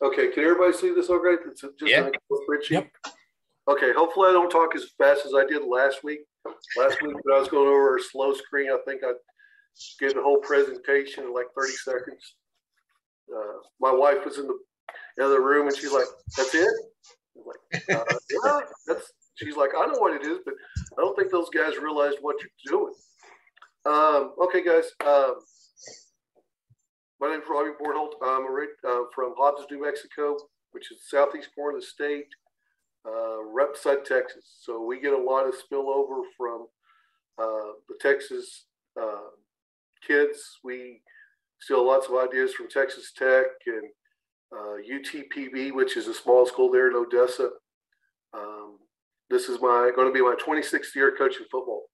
Okay, can everybody see this all right? It's just a spreadsheet. Yep. Okay, hopefully I don't talk as fast as I did last week. Last week when I was going over a slow screen, I think I gave the whole presentation in like 30 seconds. My wife was in the other room and she's like, that's it? I'm like, yeah, that's, she's like, I know what it is, but I don't think those guys realized what you're doing. Okay, guys. My name is Robbie Bordholt. I'm from Hobbs, New Mexico, which is the southeast corner of the state, right beside Texas. So we get a lot of spillover from the Texas kids. We steal lots of ideas from Texas Tech and UTPB, which is a small school there in Odessa. This is going to be my 26th year coaching football.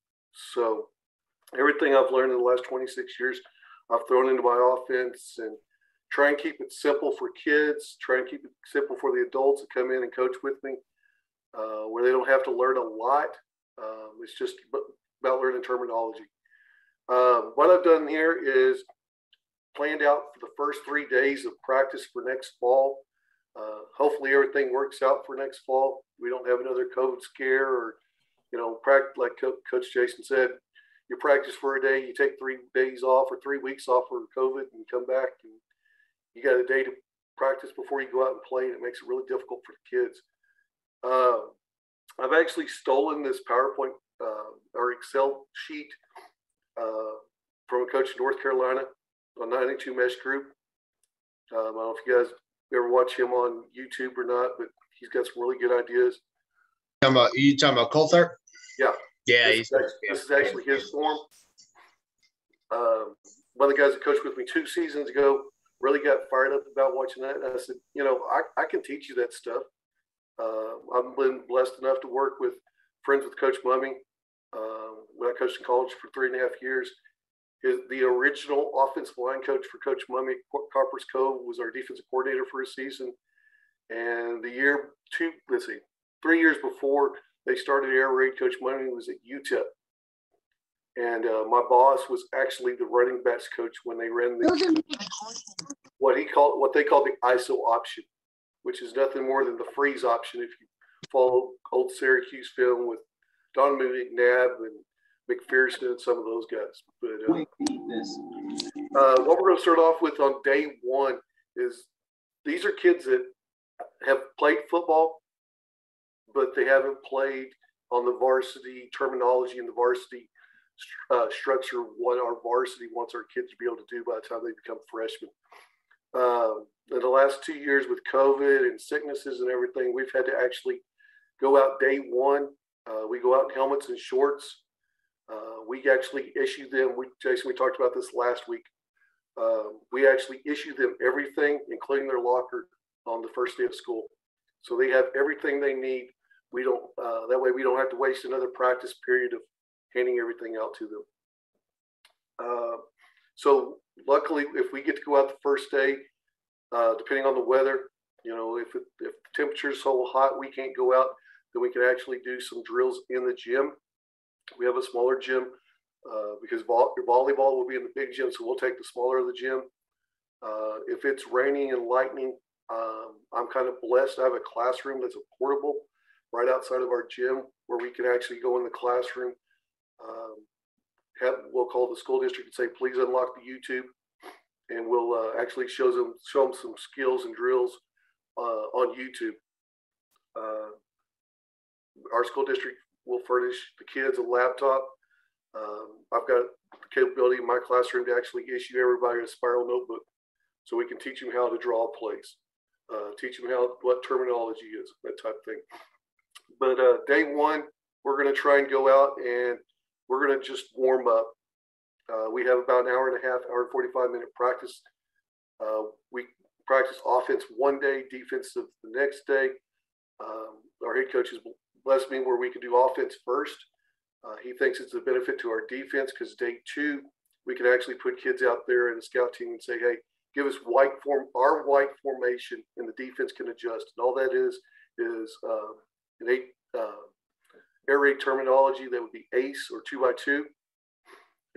So everything I've learned in the last 26 years, I've thrown into my offense, and try and keep it simple for kids, try and keep it simple for the adults that come in and coach with me, where they don't have to learn a lot. It's just about learning terminology. What I've done here is planned out for the first 3 days of practice for next fall. Hopefully everything works out for next fall. We don't have another COVID scare or, you know, like Coach Jason said, you practice for a day, you take 3 days off or 3 weeks off for COVID and come back and you got a day to practice before you go out and play, and it makes it really difficult for the kids. I've actually stolen this PowerPoint or Excel sheet from a coach in North Carolina on 92 Mesh Group. I don't know if you guys ever watch him on YouTube or not, but he's got some really good ideas. You talking about Coulthard? Yeah. Yeah, this is actually his form. One of the guys that coached with me 2 seasons ago really got fired up about watching that. And I said, you know, I can teach you that stuff. I've been blessed enough to work with friends with Coach Mumme. When I coached in college for 3.5 years, the original offensive line coach for Coach Mumme, Coppers Cove, was our defensive coordinator for a season. And the year two, let's see, 3 years before they started air raid, Coach Mumme was at UTEP. And my boss was actually the running backs coach when they ran what they called the ISO option, which is nothing more than the freeze option. If you follow old Syracuse film with Donovan McNabb and McPherson and some of those guys. But what we're going to start off with on day one is these are kids that have played football, but they haven't played on the varsity terminology and the varsity structure, what our varsity wants our kids to be able to do by the time they become freshmen. In the last 2 years with COVID and sicknesses and everything, we've had to actually go out day one. We go out in helmets and shorts. We actually issue them. Jason, we talked about this last week. We actually issue them everything, including their locker, on the first day of school. So they have everything they need. We don't. That way we don't have to waste another practice period of handing everything out to them. So luckily, if we get to go out the first day, depending on the weather, you know, if the temperature is so hot we can't go out, then we can actually do some drills in the gym. We have a smaller gym because volleyball will be in the big gym, so we'll take the smaller of the gym. If it's raining and lightning, I'm kind of blessed. I have a classroom that's a portable right outside of our gym where we can actually go in the classroom. We'll call the school district and say, please unlock the YouTube, and we'll actually show them some skills and drills on YouTube. Our school district will furnish the kids a laptop. I've got the capability in my classroom to actually issue everybody a spiral notebook so we can teach them how to draw plays, teach them what terminology is, that type of thing. But day one, we're going to try and go out and we're going to just warm up. We have about an hour and 45 minute practice. We practice offense one day, defensive the next day. Our head coach has blessed me where we can do offense first. He thinks it's a benefit to our defense because day two, we can actually put kids out there in a scout team and say, hey, give us our white formation, and the defense can adjust. And all that is an air raid terminology that would be ace or 2x2.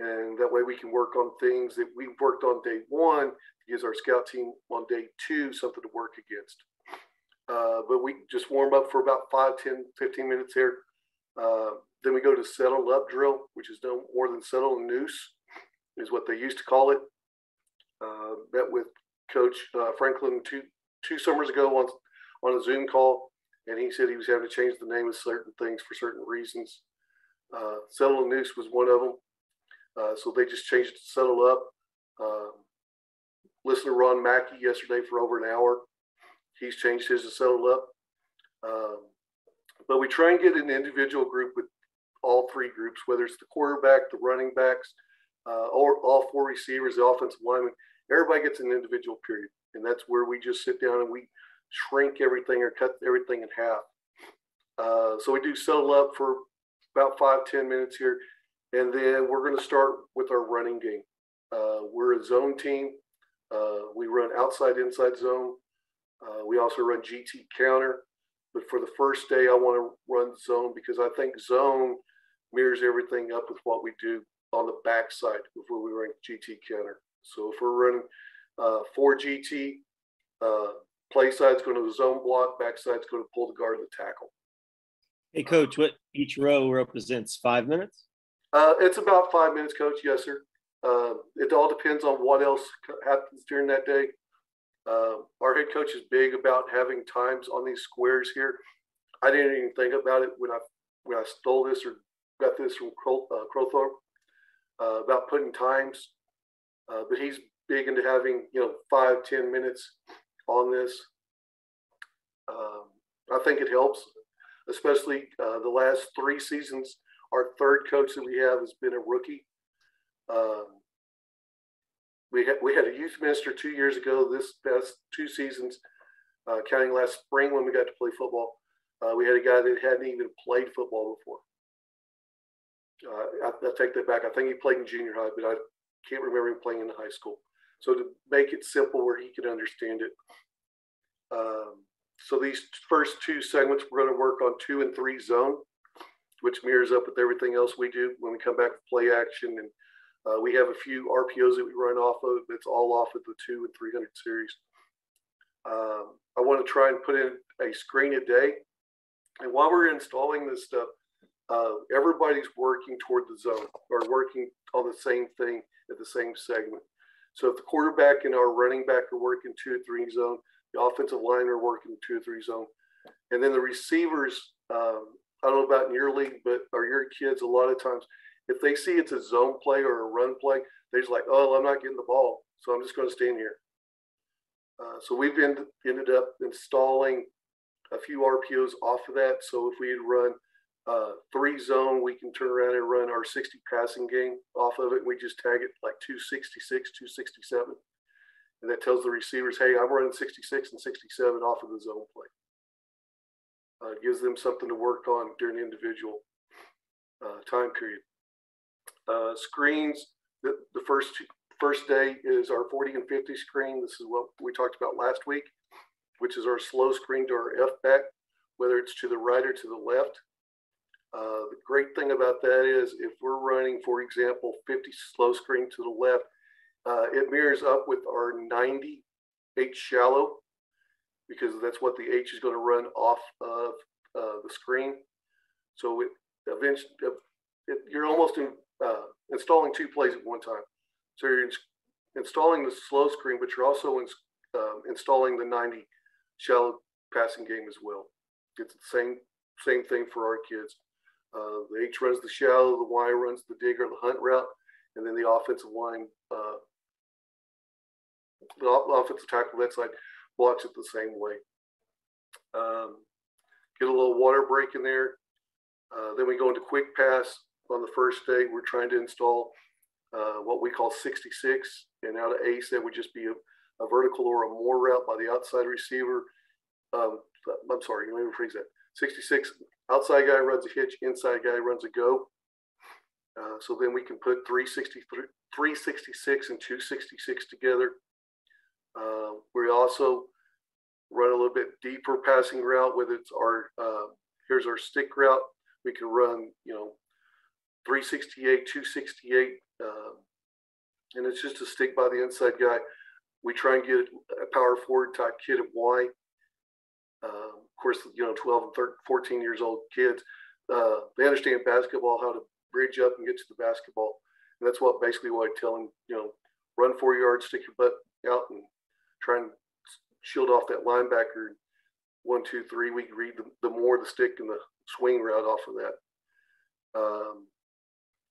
And that way we can work on things that we worked on day one, gives our scout team on day two something to work against. But we just warm up for about 5, 10, 15 minutes here. Then we go to settle up drill, which is no more than settle and noose is what they used to call it. Met with Coach Franklin two summers ago on a Zoom call, and he said he was having to change the name of certain things for certain reasons. Settle and noose was one of them. So they just changed it to settle up. Listened to Ron Mackey yesterday for over an hour. He's changed his to settle up. But we try and get an individual group with all three groups, whether it's the quarterback, the running backs, or all four receivers, the offensive linemen. Everybody gets an individual period. And that's where we just sit down and we shrink everything or cut everything in half. So we do settle up for about 5, 10 minutes here. And then we're going to start with our running game. We're a zone team. We run outside, inside zone. We also run GT counter. But for the first day, I want to run zone because I think zone mirrors everything up with what we do on the backside before we run GT counter. So if we're running 4 GT, play side's going to the zone block, backside's going to pull the guard and the tackle. Hey, Coach, what each row represents, 5 minutes? It's about 5 minutes, Coach. Yes, sir. It all depends on what else happens during that day. Our head coach is big about having times on these squares here. I didn't even think about it when I stole this or got this from Crowthorpe about putting times. But he's big into having 5, 10 minutes on this. I think it helps, especially the last 3 seasons. Our third coach that we have has been a rookie. We had a youth minister 2 years ago. This past 2 seasons, counting last spring when we got to play football, we had a guy that hadn't even played football before. I take that back. I think he played in junior high, but I can't remember him playing in high school. So to make it simple where he could understand it. So these first 2 segments, we're going to work on 2 and 3 zone, which mirrors up with everything else we do when we come back with play action. And we have a few RPOs that we run off of. It's all off of the 200 and 300 series. I want to try and put in a screen a day. And while we're installing this stuff, everybody's working toward the zone or working on the same thing at the same segment. So if the quarterback and our running back are working 2 or 3 zone, the offensive line are working 2 or 3 zone. And then the receivers, I don't know about in your league, but or your kids, a lot of times, if they see it's a zone play or a run play, they're just like, oh, I'm not getting the ball, so I'm just going to stand here. So we've ended up installing a few RPOs off of that. So if we had run 3 zone, we can turn around and run our 60 passing game off of it. We just tag it like 266, 267. And that tells the receivers, hey, I'm running 66 and 67 off of the zone play. Gives them something to work on during the individual time period. Screens, the first day is our 40 and 50 screen. This is what we talked about last week, which is our slow screen to our F-back, whether it's to the right or to the left. The great thing about that is if we're running, for example, 50 slow screen to the left, it mirrors up with our 90 H shallow, because that's what the H is going to run off of the screen. So eventually, you're almost installing 2 plays at one time. So you're installing the slow screen, but you're also installing the 90 shallow passing game as well. It's the same thing for our kids. The H runs the shallow, the Y runs the dig or the hunt route, and then the offensive line, the offensive tackle that side, blocks it the same way. Get a little water break in there. Then we go into quick pass. On the first day, we're trying to install what we call 66. And out of ace, that would just be a vertical or a more route by the outside receiver. I'm sorry, let me rephrase that. 66, outside guy runs a hitch, inside guy runs a go. So then we can put 366 and 266 together. We also run a little bit deeper passing route, whether it's our, here's our stick route. We can run, 368, 268, and it's just a stick by the inside guy. We try and get a power forward type kid at Y. Of course, you know, 12 and 13, 14 years old kids, they understand basketball, how to bridge up and get to the basketball. And that's what basically what I tell them, you know, run 4 yards, stick your butt out and try and shield off that linebacker. 1, 2, 3, we read the more the stick and the swing route off of that.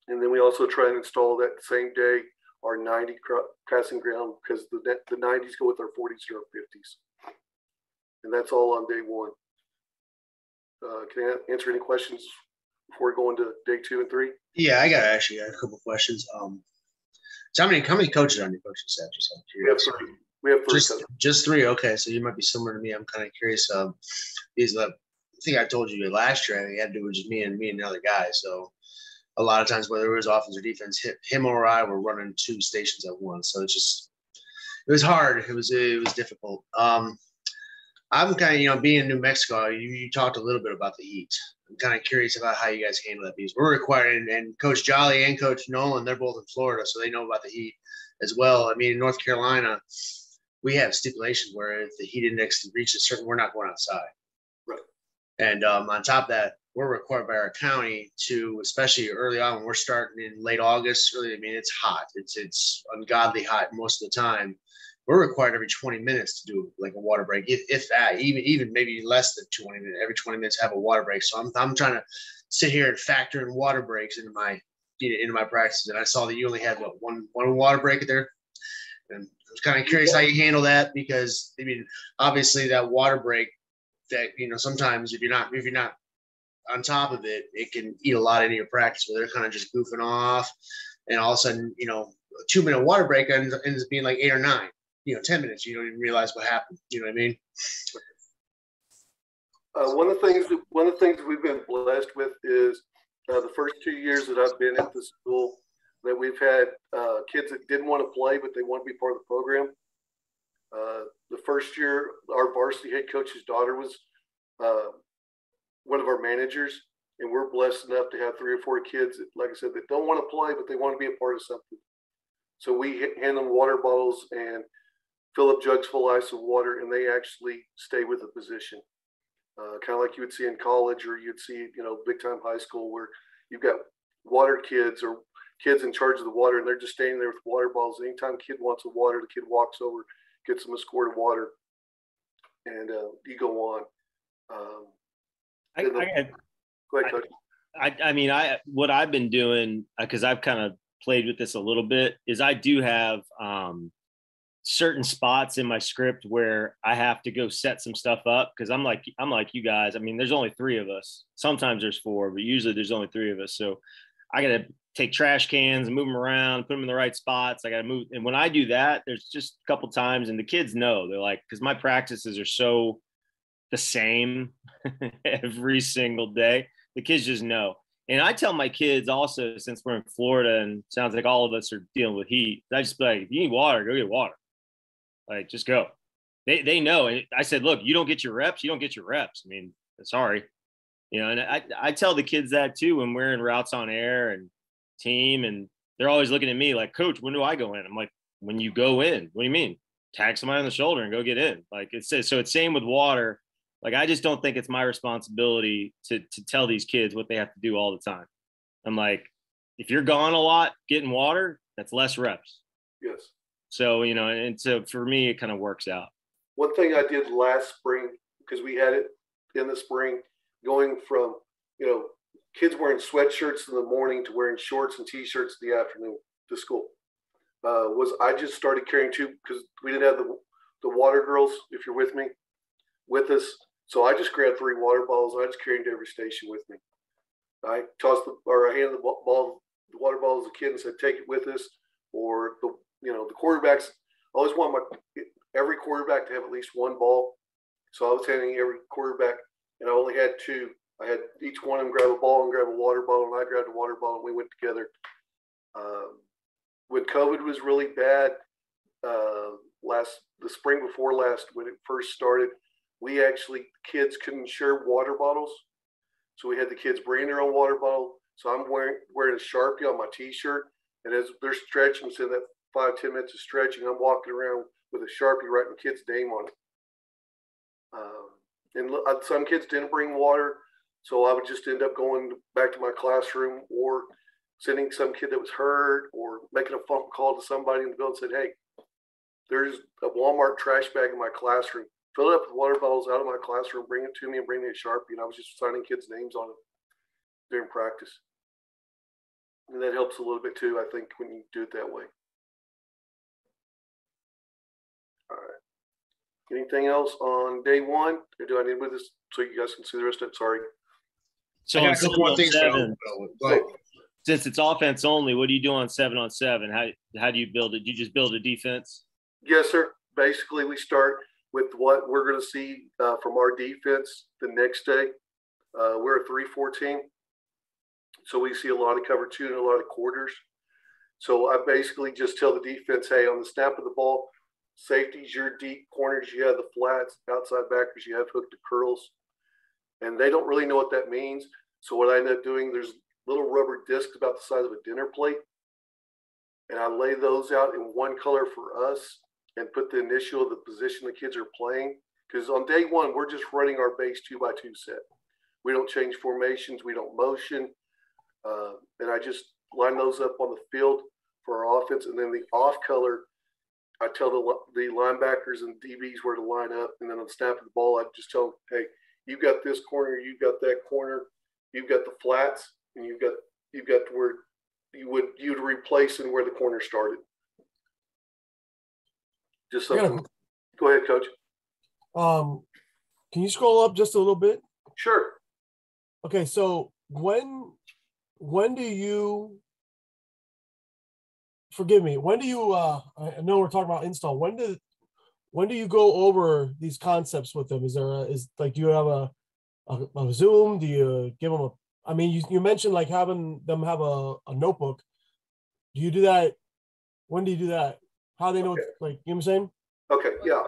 And then we also try and install that same day our 90 passing ground, because the 90s go with our 40s and our 50s. And that's all on day one. Can I answer any questions before going to day 2 and 3? Yeah, I got actually a couple questions. So how many coaches on your coaching staff? We have 3. We have 3. Just 3. Okay, so you might be similar to me. I'm kind of curious. Because I think I told you last year, I think I had to do with just me and another guy. So a lot of times, whether it was offense or defense, him or I were running 2 stations at once. So it was hard. It was difficult. I'm kind of, being in New Mexico, you talked a little bit about the heat. I'm kind of curious about how you guys handle that because we're required, and Coach Jolly and Coach Nolan, they're both in Florida, so they know about the heat as well. I mean, in North Carolina, we have stipulations where if the heat index reaches certain, we're not going outside. Right. And on top of that, we're required by our county to, especially early on, when we're starting in late August, really, I mean, it's hot. It's ungodly hot most of the time. We're required every 20 minutes to do like a water break, if that, even maybe less than 20 minutes, every 20 minutes have a water break. So I'm trying to sit here and factor in water breaks into my practices. And I saw that you only had what, one water break there. And I was kind of curious how you handle that because I mean, obviously that water break that, sometimes if you're not on top of it, it can eat a lot into your practice where they're kind of just goofing off. And all of a sudden, a 2-minute water break ends up being like 8 or 9. 10 minutes, you don't even realize what happened. You know what I mean? One of the things we've been blessed with is the first 2 years that I've been at the school that we've had kids that didn't want to play, but they want to be part of the program. The first year, our varsity head coach's daughter was one of our managers, and we're blessed enough to have 3 or 4 kids, like I said, that don't want to play, but they want to be a part of something. So we hand them water bottles and fill up jugs full of ice and water, and they actually stay with a position. Kind of like you would see in college or you'd see, big time high school where you've got water kids or kids in charge of the water, and they're just standing there with water bottles. Anytime a kid wants a water, the kid walks over, gets them a squirt of water, and you go on. Go ahead, Coach. What I've been doing, because I've kind of played with this a little bit, is I do have certain spots in my script where I have to go set some stuff up because I'm like you guys. I mean, there's only 3 of us. Sometimes there's 4, but usually there's only 3 of us. So I got to take trash cans, move them around, put them in the right spots. I got to move. And when I do that, there's just a couple times, and the kids know. They're like, because my practices are so the same every single day. The kids just know. And I tell my kids also, since we're in Florida and sounds like all of us are dealing with heat, I just be like, if you need water, go get water. Like, just go. They know. And I said, look, you don't get your reps, you don't get your reps. I mean, sorry. And I tell the kids that too when we're in routes on air and team, and they're always looking at me like, Coach, when do I go in? I'm like, when you go in. What do you mean? Tag somebody on the shoulder and go get in. Like it says, so it's same with water. Like, I just don't think it's my responsibility to tell these kids what they have to do all the time. I'm like, if you're gone a lot getting water, that's less reps. Yes. So, and so for me, it kind of works out. One thing I did last spring, because we had it in the spring, going from, kids wearing sweatshirts in the morning to wearing shorts and T-shirts in the afternoon to school, was I just started carrying 2, because we didn't have the water girls, if you're with me, with us. So I just grabbed 3 water bottles. I just carried them to every station with me. I handed the water bottle to the kid and said, take it with us. Or the quarterbacks, I always want every quarterback to have at least 1 ball. So I was handing every quarterback, and I only had 2. I had each one of them grab a ball and grab a water bottle, and I grabbed a water bottle, and we went together. When COVID was really bad, the spring before last, when it first started, we actually, kids couldn't share water bottles. So we had the kids bring their own water bottle. So I'm wearing a Sharpie on my T-shirt. And as they're stretching, so that 5-10 minutes of stretching, I'm walking around with a Sharpie writing kids' name on it. And some kids didn't bring water, so I would just end up going back to my classroom or sending some kid that was hurt or making a phone call to somebody in the building and said, hey, there's a Walmart trash bag in my classroom. Fill it up with water bottles out of my classroom, bring it to me, and bring me a Sharpie. And I was just signing kids' names on it during practice. And that helps a little bit too, I think, when you do it that way. All right. Anything else on day one? Or do I need with this so you guys can see the rest of it? Sorry. So on 7-on-7, since it's offense only, what do you do on 7-on-7? How do you build it? Do you just build a defense? Yes, sir. Basically, we start with what we're going to see from our defense the next day. We're a 3-4 team. So we see a lot of cover two and a lot of quarters. So I basically just tell the defense, hey, on the snap of the ball, safeties, your deep corners, you have the flats, outside backers, you have hooked to curls. And they don't really know what that means. So what I end up doing, there's little rubber discs about the size of a dinner plate. And I lay those out in one color for us and put the initial of the position the kids are playing. Because on day one, we're just running our base 2x2 set. We don't change formations. We don't motion. And I just line those up on the field for our offense. And then the off color, I tell the linebackers and DBs where to line up. And then on the snap of the ball, I just tell them, hey, you've got this corner, you've got that corner, you've got the flats, and you've got where you'd replace and where the corner started. Just something. Go ahead, Coach. Can you scroll up just a little bit? Sure. Okay, so when do you, forgive me, when do you, I know we're talking about install, when do you go over these concepts with them? Is there a, do you have a Zoom? Do you give them I mean, you mentioned like having them have a notebook. Do you do that? When do you do that? How do they know, okay. You know what I'm saying? Okay, yeah.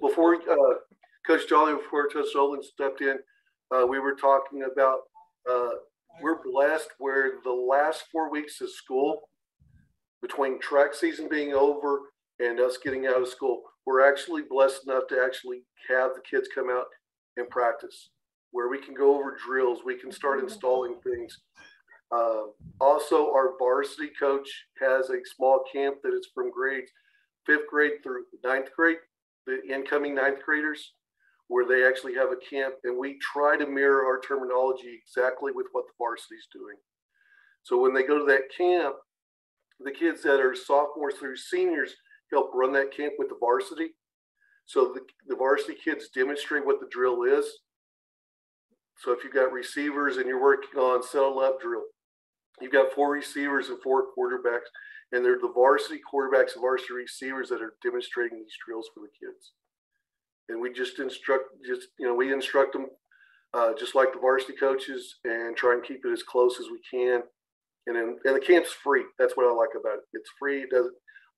Before Coach Jolly, before Coach Nolan stepped in, we were talking about we're blessed where the last 4 weeks of school, between track season being over and us getting out of school, we're actually blessed enough to actually have the kids come out and practice, where we can go over drills, we can start installing things. Also, our varsity coach has a small camp that is from grades 5th grade through 9th grade, the incoming 9th graders, where they actually have a camp, and we try to mirror our terminology exactly with what the varsity is doing. So when they go to that camp, the kids that are sophomores through seniors help run that camp with the varsity. So the varsity kids demonstrate what the drill is. So if you've got receivers and you're working on settle up drill, you've got 4 receivers and 4 quarterbacks, and they're the varsity quarterbacks and varsity receivers that are demonstrating these drills for the kids. And we just instruct them just like the varsity coaches, and try and keep it as close as we can. And the camp's free. That's what I like about it. It's free. It doesn't.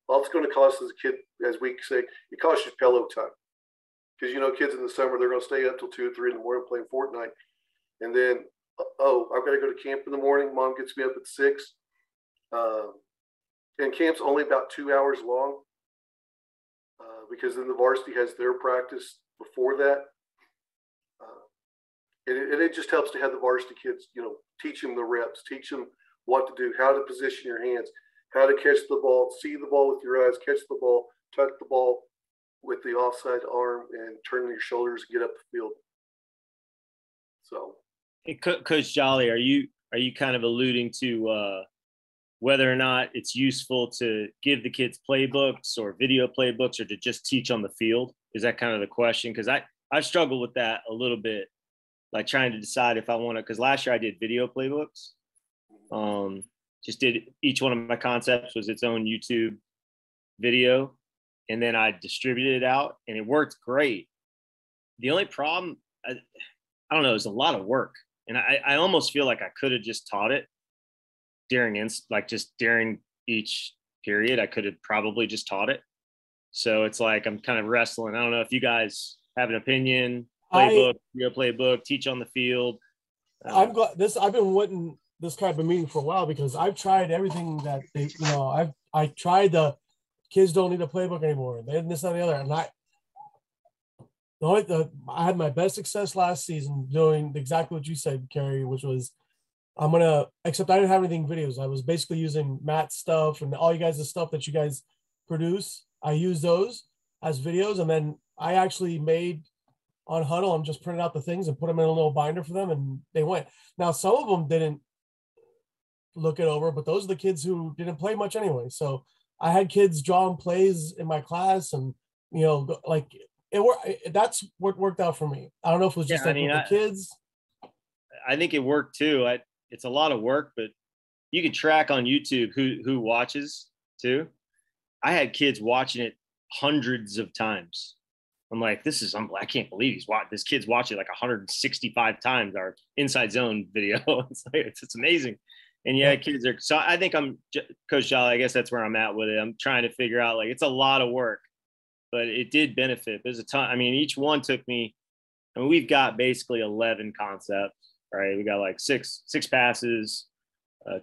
All it's going to cost as a kid, as we say, it costs you pillow time. Because, you know, kids in the summer, they're going to stay up till 2 or 3 in the morning playing Fortnite. And then, oh, I've got to go to camp in the morning. Mom gets me up at 6. And camp's only about 2 hours long. Because then the varsity has their practice before that. And it just helps to have the varsity kids, you know, teach them the reps, teach them what to do, how to position your hands, how to catch the ball, see the ball with your eyes, catch the ball, tuck the ball with the offside arm, and turn your shoulders and get up the field. So. Hey, Coach Jolly, are you kind of alluding to whether or not it's useful to give the kids playbooks or video playbooks, or to just teach on the field? Is that kind of the question? Because I've struggled with that a little bit, like trying to decide if I want to, because last year I did video playbooks. Just did each one of my concepts was its own YouTube video, and then I distributed it out, and it worked great. The only problem, I don't know, is a lot of work. And I almost feel like I could have just taught it during each period. I could have probably just taught it. So it's like, I'm kind of wrestling. I don't know if you guys have an opinion. Playbook, real playbook, teach on the field. I've got this. I've been wanting this kind of a meeting for a while, because I've tried everything that they, you know, I've I tried the kids don't need a playbook anymore, and then this, that, and the other. And I had my best success last season doing exactly what you said, Kerry, which was except I didn't have anything videos. I was basically using Matt's stuff and all you guys, the stuff that you guys produce. I used those as videos. And then I actually made on Huddle, I'm just printing out the things and put them in a little binder for them. And they went. Now, some of them didn't look it over, but those are the kids who didn't play much anyway. So I had kids drawing plays in my class and, you know, like that's what worked out for me. I don't know if it was just the kids. I think it worked too. It's a lot of work, but you can track on YouTube who watches too. I had kids watching it hundreds of times. I'm like, I can't believe this kid's watching like 165 times our inside zone video. It's amazing. And kids are, so I think Coach Jolly, I guess that's where I'm at with it. I'm trying to figure out, it's a lot of work, but it did benefit. There's a ton. I mean, each one took me, and we've got basically 11 concepts. Right, we got like six passes,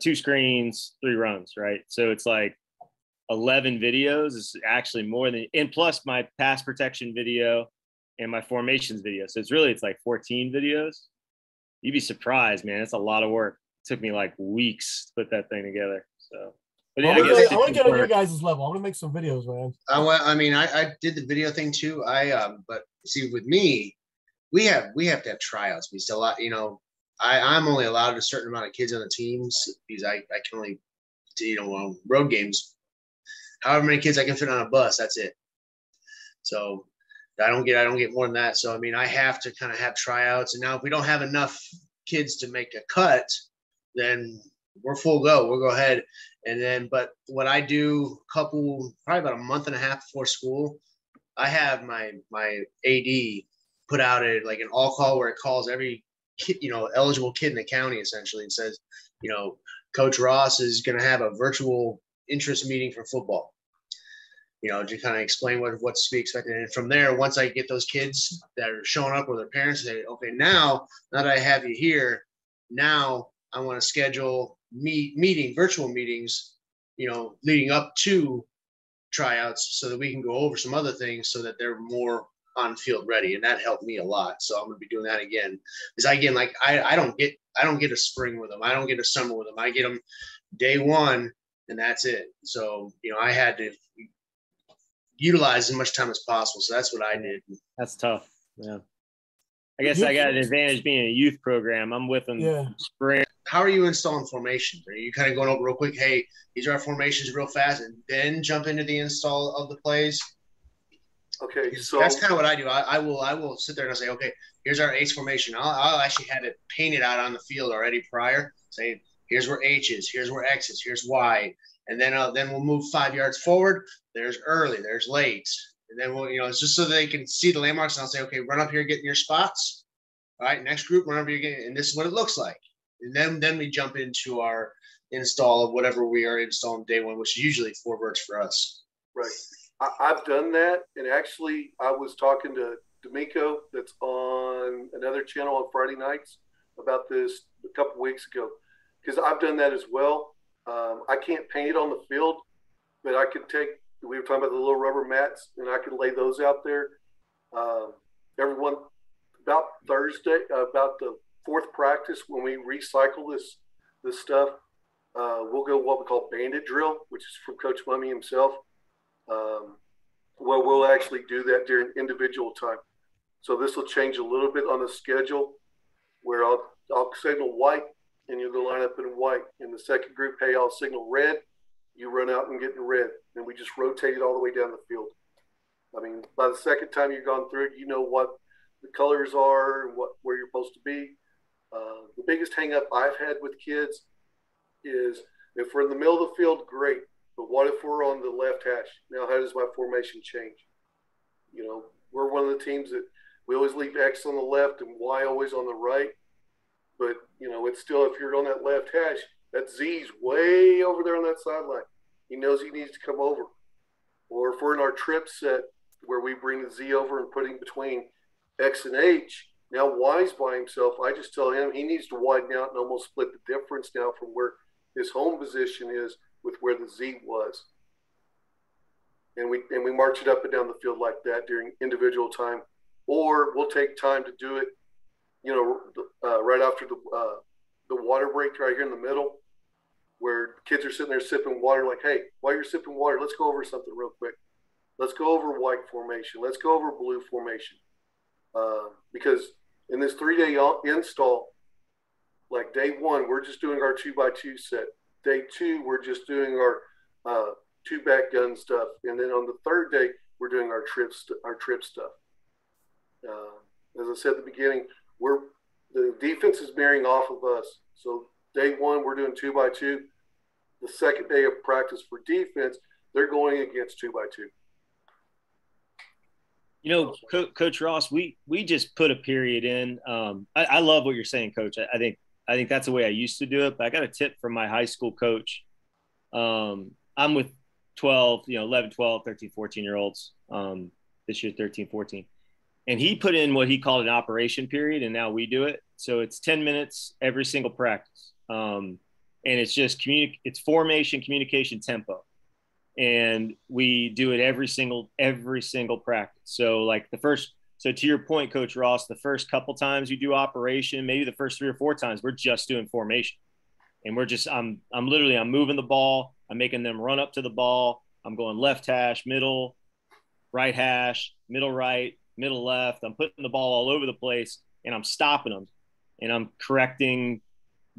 2 screens, 3 runs, right? So it's like 11 videos is actually more than, and plus my pass protection video and my formations video. So it's like 14 videos. You'd be surprised, man. It's a lot of work. It took me like weeks to put that thing together. So, but yeah, I want to get on your guys' level. I want to make some videos, man. I did the video thing too. But see, with me, we have to have tryouts. We still, I'm only allowed a certain amount of kids on the teams because I can only, on road games, however many kids I can fit on a bus, that's it. So I don't get more than that. So, I have to kind of have tryouts. And now if we don't have enough kids to make a cut, then we're full go. We'll go ahead. And then, but what I do probably about a month and a half before school, I have my AD put out an all call where it calls every kid, eligible kid in the county essentially, and says, Coach Ross is going to have a virtual interest meeting for football, to kind of explain what's to be expected. And from there, once I get those kids that are showing up with their parents, they say, okay, now that I have you here, now I want to schedule virtual meetings, leading up to tryouts so that we can go over some other things so that they're more on field ready. And that helped me a lot. So I'm going to be doing that again, because I don't get a spring with them. I don't get a summer with them. I get them day one and that's it. So, I had to utilize as much time as possible. So that's what I did. That's tough. Yeah. I guess I got an advantage being a youth program. I'm with them. Yeah. Spring. How are you installing formations? Are you kind of going over real quick? Hey, these are our formations real fast, and then jump into the install of the plays. Okay, so that's kind of what I do. I will sit there and I'll say, okay, here's our H formation. I'll actually have it painted out on the field already prior, saying here's where H is, here's where X is, here's Y, and then we'll move 5 yards forward. There's early, there's late, and then we'll it's just so they can see the landmarks. And I'll say, okay, run up here, get in your spots. All right, next group, run up here, and this is what it looks like. And then we jump into our install of whatever we are installing day one, which is usually 4 birds for us. Right. I've done that, and actually I was talking to D'Amico that's on another channel on Friday nights about this a couple weeks ago, because I've done that as well. I can't paint it on the field, but I could we were talking about the little rubber mats, and I could lay those out there. Everyone, about Thursday, about the 4th practice, when we recycle this stuff, we'll go what we call bandit drill, which is from Coach Mumme himself. Well, we'll actually do that during individual time. So this will change a little bit on the schedule, where I'll signal white and you'll go line up in white. In the second group, hey, I'll signal red. You run out and get in red. Then we just rotate it all the way down the field. By the second time you've gone through it, you know what the colors are, where you're supposed to be. The biggest hang up I've had with kids is if we're in the middle of the field, great. But what if we're on the left hash? Now, how does my formation change? We're one of the teams that we always leave X on the left and Y always on the right. But, it's still, if you're on that left hash, that Z's way over there on that sideline. He knows he needs to come over. Or if we're in our trip set where we bring the Z over and put him between X and H, now Y's by himself. I just tell him he needs to widen out and almost split the difference now from where his home position is with where the Z was. and we march it up and down the field like that during individual time, or we'll take time to do it, right after the water break right here in the middle, where kids are sitting there sipping water. Like, hey, while you're sipping water, let's go over something real quick. Let's go over white formation. Let's go over blue formation. Because in this 3-day install, like day one, we're just doing our 2x2 set. Day two, we're just doing our 2-back gun stuff. And then on the third day, we're doing our trip stuff. As I said at the beginning, the defense is bearing off of us. So day one, we're doing 2x2. The second day of practice for defense, they're going against 2x2. You know, Coach Ross, we just put a period in. I love what you're saying, Coach. I think that's the way I used to do it. But I got a tip from my high school coach. I'm with 11, 12, 13, 14-year-olds, this year 13, 14. And he put in what he called an operation period, and now we do it. So it's 10 minutes every single practice. And it's just it's formation, communication, tempo. And we do it every single practice. So so to your point, Coach Ross, the first couple times you do operation, maybe the first 3 or 4 times, we're just doing formation. And we're just, I'm moving the ball. I'm making them run up to the ball. I'm going left hash, middle, right hash, middle right, middle left. I'm putting the ball all over the place, and I'm stopping them, and I'm correcting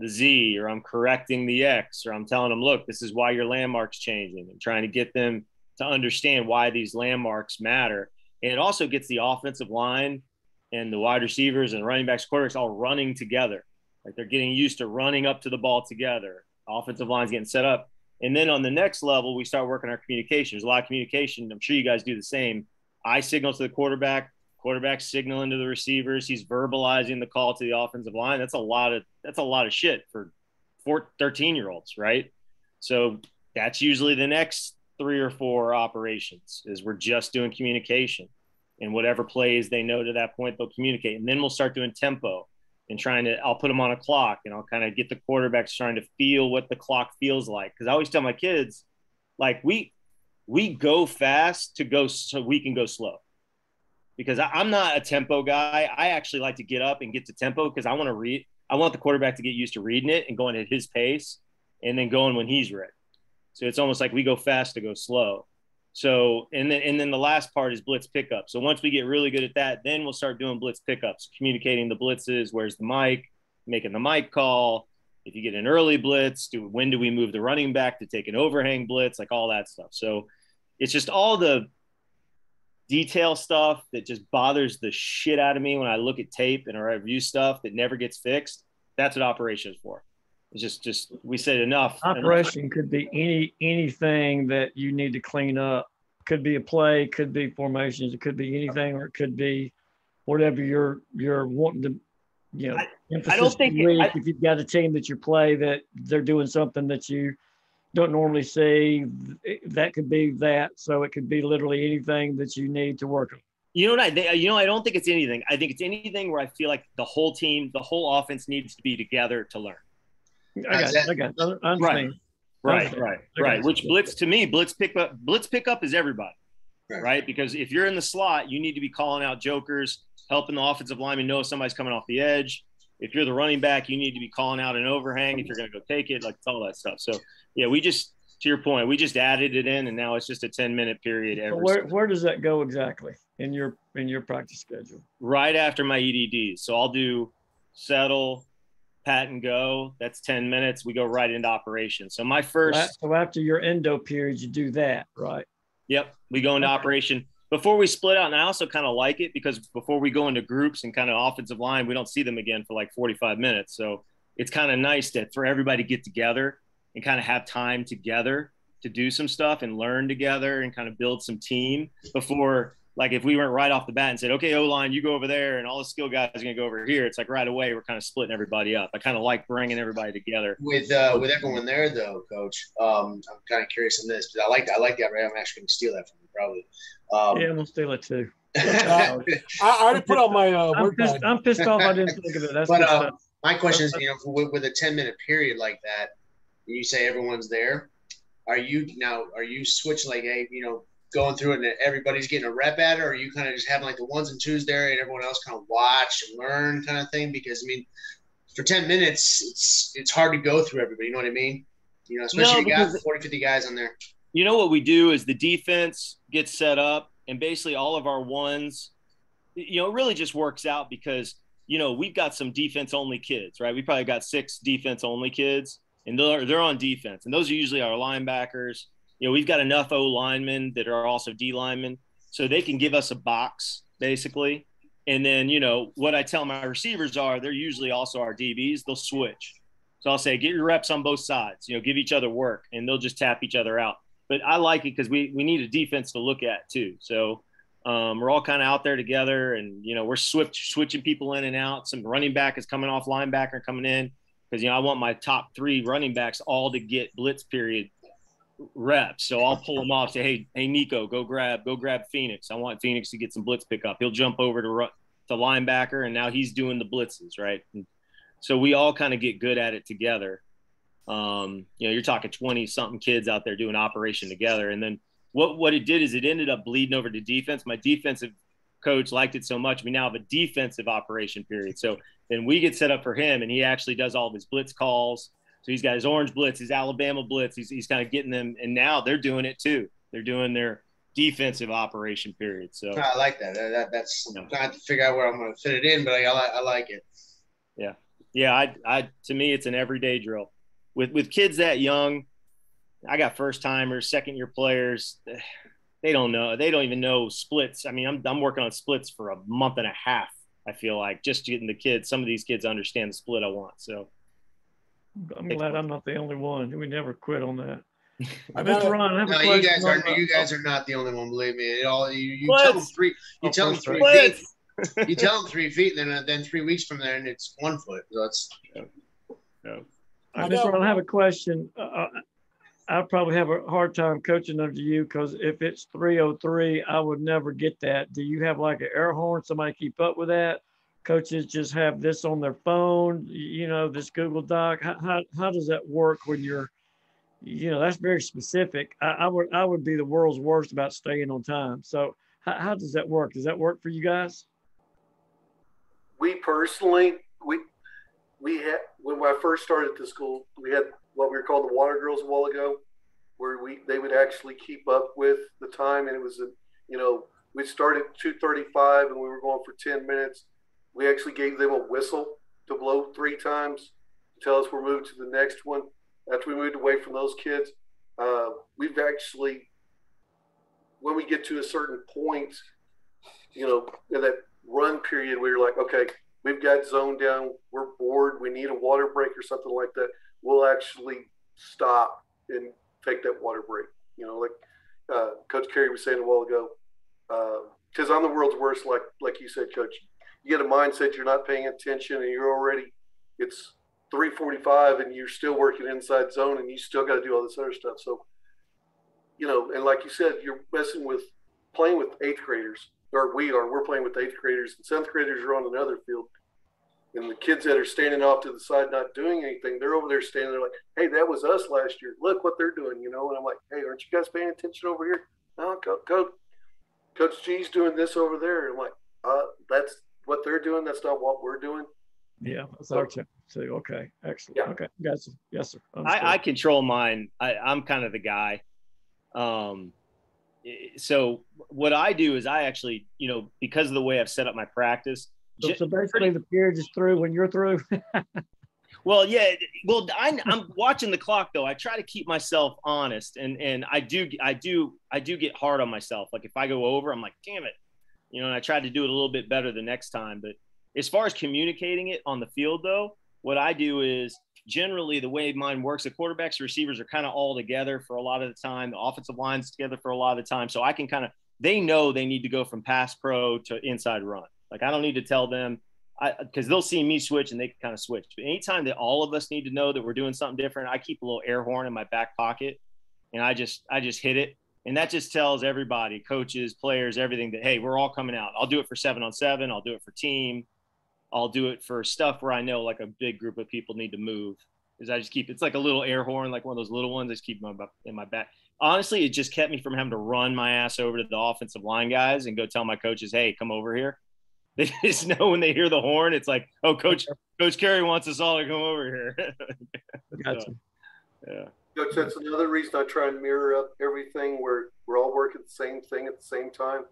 the Z, or I'm correcting the X, or I'm telling them, look, this is why your landmark's changing, and trying to get them to understand why these landmarks matter. And it also gets the offensive line and the wide receivers and running backs, quarterbacks all running together. Like, they're getting used to running up to the ball together. Offensive line's getting set up. And then on the next level, we start working our communication. There's a lot of communication. I'm sure you guys do the same. I signal to the quarterback signaling to the receivers. He's verbalizing the call to the offensive line. That's a lot of shit for 13-year-olds, right? So that's usually the next 3 or 4 operations, is we're just doing communication, and whatever plays they know to that point, they'll communicate. And then we'll start doing tempo and I'll put them on a clock, and I'll kind of get the quarterbacks trying to feel what the clock feels like. Cause I always tell my kids, like, we go fast to go so we can go slow. Because I'm not a tempo guy. I actually like to get up and get to tempo, because I want the quarterback to get used to reading it and going at his pace, and then going when he's ready. So it's almost like we go fast to go slow. So, and then the last part is blitz pickup. So once we get really good at that, then we'll start doing blitz pickups, communicating the blitzes, where's the mic, making the mic call. If you get an early blitz, when do we move the running back to take an overhang blitz, like all that stuff. So it's just all the detail stuff that just bothers the shit out of me when I look at tape and I review stuff that never gets fixed. That's what operation is for. It's just we said enough. Operation could be anything that you need to clean up. Could be a play, could be formations, it could be anything, or it could be whatever you're wanting to. I don't think if you've got a team that you play that they're doing something that you don't normally see, that could be that. So it could be literally anything that you need to work on. I don't think it's anything. I think it's anything where I feel like the whole team, the whole offense needs to be together to learn. Right. Which blitz pickup is everybody, right? Because if you're in the slot, you need to be calling out jokers, helping the offensive lineman know if somebody's coming off the edge. If you're the running back, you need to be calling out an overhang if you're going to go take it, like all that stuff. So, yeah, we just, to your point, we just added it in, and now it's just a 10-minute period. Where does that go exactly in your practice schedule? Right after my EDDs. So I'll do settle, pat and go. That's 10 minutes. We go right into operation. So my first – So after your endo period, you do that, right? Yep. We go into operation. Before we split out, and I also kind of like it because before we go into groups and kind of offensive line, we don't see them again for like 45 minutes. So it's kind of nice for everybody to get together and kind of have time together to do some stuff and learn together and kind of build some team before, like if we went right off the bat and said, okay, O-line, you go over there and all the skill guys are going to go over here. It's like right away, we're kind of splitting everybody up. I kind of like bringing everybody together. With everyone there though, Coach, I'm kind of curious on this, but I like the idea. I'm actually going to steal that from you probably. Yeah, I'm gonna steal it too. I already put on my. I'm pissed off. I didn't think of it. My question is, with a 10-minute period like that, you say everyone's there. Are you switching? Like, hey, going through it and everybody's getting a rep at it, or are you kind of just having like the ones and twos there and everyone else kind of watch and learn kind of thing? Because, I mean, for 10 minutes, it's hard to go through everybody. You know what I mean? You know, especially if you got 40, 50 guys on there. You know what we do is the defense gets set up and basically all of our ones, you know, it really just works out because, you know, we've got some defense-only kids, right? We probably got 6 defense-only kids, and they're on defense. And those are usually our linebackers. You know, we've got enough O linemen that are also D linemen, so they can give us a box basically. And then, you know, what I tell my receivers are they're usually also our DBs. They'll switch. So I'll say, get your reps on both sides, you know, give each other work, and they'll just tap each other out. But I like it because we need a defense to look at too. So we're all kind of out there together, and, you know, we're switching people in and out. Some running back is coming off linebacker and coming in because, you know, I want my top 3 running backs all to get blitz period reps. So I'll pull him off, say, hey, Nico, go grab Phoenix. I want Phoenix to get some blitz pickup. He'll jump over to linebacker, and now he's doing the blitzes, right? And so we all kind of get good at it together. You know, you're talking 20-something kids out there doing operation together. And then what it did is it ended up bleeding over to defense. My defensive coach liked it so much. We now have a defensive operation period. So then we get set up for him, and he actually does all of his blitz calls. So he's got his orange blitz, his Alabama blitz. He's kind of getting them, and now they're doing it too. They're doing their defensive operation period. So I like that. That's you know. I'm trying to figure out where I'm going to fit it in, but I like it. Yeah, yeah. I to me, it's an everyday drill with kids that young. I got first timers, 2nd year players. They don't know. They don't even know splits. I mean, I'm working on splits for a month and a half. I feel like just getting the kids. Some of these kids understand the split I want. So. I'm glad I'm not the only one. We never quit on that. Mr. Ron, I have a question. You guys are not the only one. Believe me. You tell them 3 feet, and then 3 weeks from there, and it's 1 foot. So that's. No. Mr. Ron, I have a question. I probably have a hard time coaching under you because if it's 303, I would never get that. Do you have like an air horn? Somebody keep up with that? Coaches just have this on their phone, you know, this Google Doc. How does that work when you're, you know, that's very specific. I would be the world's worst about staying on time. So how does that work? Does that work for you guys? We personally, we had, when I first started at the school, we had what we were called the Water Girls a while ago, where they would actually keep up with the time. And it was, you know, we'd start at 2:35 and we were going for 10 minutes. We actually gave them a whistle to blow 3 times to tell us we're moving to the next one. After we moved away from those kids, we've actually, when we get to a certain point, you know, in that run period, we were like, okay, we've got zoned down, we're bored, we need a water break or something like that. We'll actually stop and take that water break. You know, like Coach Carey was saying a while ago, because I'm the world's worst, like you said, Coach. You get a mindset you're not paying attention, and you're already, it's 3:45 and you're still working inside zone, and you still got to do all this other stuff. So, you know, and like you said, you're playing with 8th graders, or we're playing with 8th graders, and 7th graders are on another field, and the kids that are standing off to the side not doing anything, they're over there standing there like, hey, that was us last year, look what they're doing, you know. And I'm like, hey, aren't you guys paying attention over here? No, Coach G's doing this over there. And I'm like, that's what they're doing, that's not what we're doing. Yeah, that's our tip. So, okay, excellent. Yeah. Okay, gotcha. Yes, sir. I control mine. I'm kind of the guy. So what I do is I actually, you know, because of the way I've set up my practice. So basically the period is through when you're through. Well, yeah. Well, I'm watching the clock though. I try to keep myself honest, and I do get hard on myself. Like if I go over, I'm like, damn it. You know, and I tried to do it a little bit better the next time. But as far as communicating it on the field, though, what I do is generally the way mine works, the quarterbacks and receivers are kind of all together for a lot of the time. The offensive line's together for a lot of the time. So I can kind of – they know they need to go from pass pro to inside run. Like I don't need to tell them because they'll see me switch and they can kind of switch. But anytime that all of us need to know that we're doing something different, I keep a little air horn in my back pocket, and I just hit it. And that just tells everybody, coaches, players, everything, that, hey, we're all coming out. I'll do it for 7-on-7. I'll do it for team. I'll do it for stuff where I know like a big group of people need to move. is I just keep, it's like a little air horn, like one of those little ones. I just keep in my back. Honestly, it just kept me from having to run my ass over to the offensive line guys and go tell my coaches, hey, come over here. They just know when they hear the horn, it's like, oh, Coach Carey wants us all to come over here. Gotcha. So, yeah. Coach, that's another reason I try and mirror up everything where we're all working the same thing at the same time.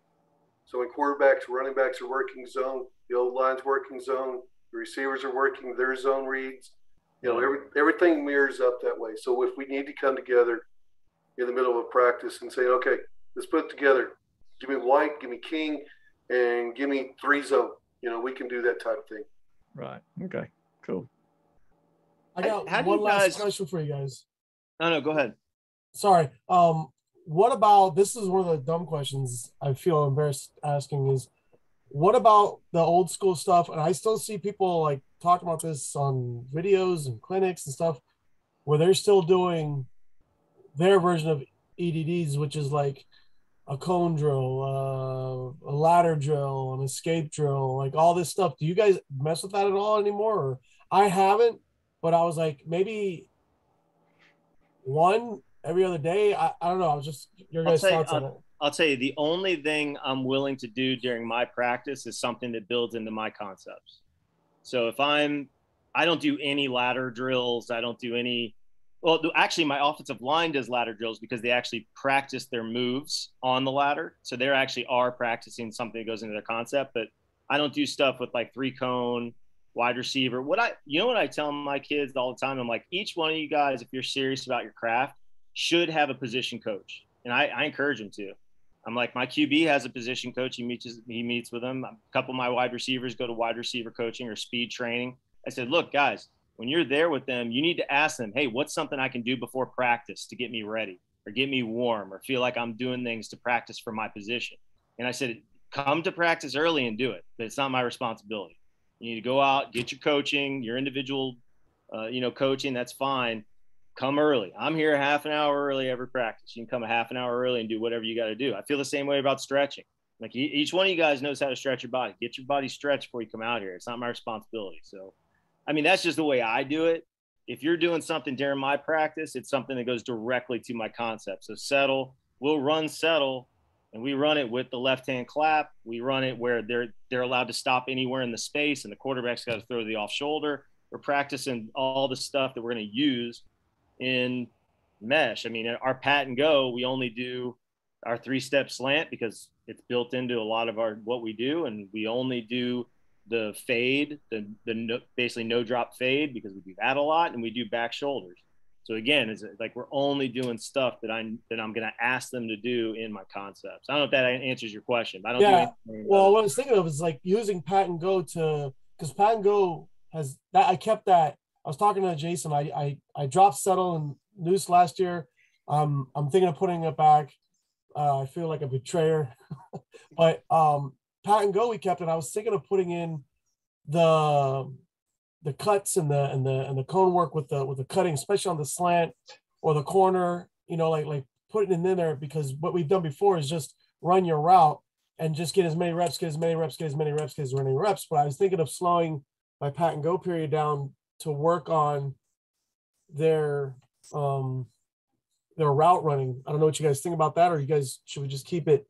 So when quarterbacks, running backs are working zone, the old line's working zone, the receivers are working their zone reads. You know, everything mirrors up that way. So if we need to come together in the middle of a practice and say, okay, let's put it together. Give me white, give me king, and give me three zone. You know, we can do that type of thing. Right. Okay. Cool. I got one last question for you guys. No, go ahead. Sorry. What about, this is one of the dumb questions I feel embarrassed asking is, what about the old school stuff? And I still see people like talking about this on videos and clinics and stuff where they're still doing their version of EDDs, which is like a cone drill, a ladder drill, an escape drill, like all this stuff. Do you guys mess with that at all anymore? Or I haven't, but I was like maybe one every other day. I don't know. I was just your guys' thoughts on it. I'll tell you, the only thing I'm willing to do during my practice is something that builds into my concepts. So if I don't do any ladder drills. I don't do any. Well, actually, my offensive line does ladder drills because they actually practice their moves on the ladder. So they actually are practicing something that goes into their concept. But I don't do stuff with like three cone, wide receiver. You know what I tell my kids all the time? I'm like, each one of you guys, if you're serious about your craft, should have a position coach. And I encourage them to. I'm like, my QB has a position coach. He meets with them. A couple of my wide receivers go to wide receiver coaching or speed training. I said, look, guys, when you're there with them, you need to ask them, hey, what's something I can do before practice to get me ready or get me warm or feel like I'm doing things to practice for my position? And I said, come to practice early and do it, but it's not my responsibility. You need to go out, get your coaching, your individual, coaching. That's fine. Come early. I'm here half an hour early every practice. You can come a half an hour early and do whatever you got to do. I feel the same way about stretching. Like each one of you guys knows how to stretch your body. Get your body stretched before you come out here. It's not my responsibility. So, I mean, that's just the way I do it. If you're doing something during my practice, it's something that goes directly to my concept. So settle, we'll run settle, and we run it with the left-hand clap. We run it where they're allowed to stop anywhere in the space, and the quarterback's got to throw the off shoulder. We're practicing all the stuff that we're going to use in mesh. I mean, our pat and go, we only do our three-step slant because it's built into a lot of what we do, and we only do the fade, basically no drop fade because we do that a lot, and we do back shoulders. So again, it's like we're only doing stuff that I'm going to ask them to do in my concepts. I don't know if that answers your question, but I don't. Yeah. Do well, what I was thinking of is like using pat and go because pat and go has that. I kept that. I was talking to Jason. I dropped settle and noose last year. I'm thinking of putting it back. I feel like a betrayer, but pat and go we kept, and I was thinking of putting in the cuts and the cone work with the cutting, especially on the slant or the corner, you know, like putting it in there, because what we've done before is just run your route and just get as many reps. But I was thinking of slowing my pat and go period down to work on their route running. I don't know what you guys think about that, or you guys should we just keep it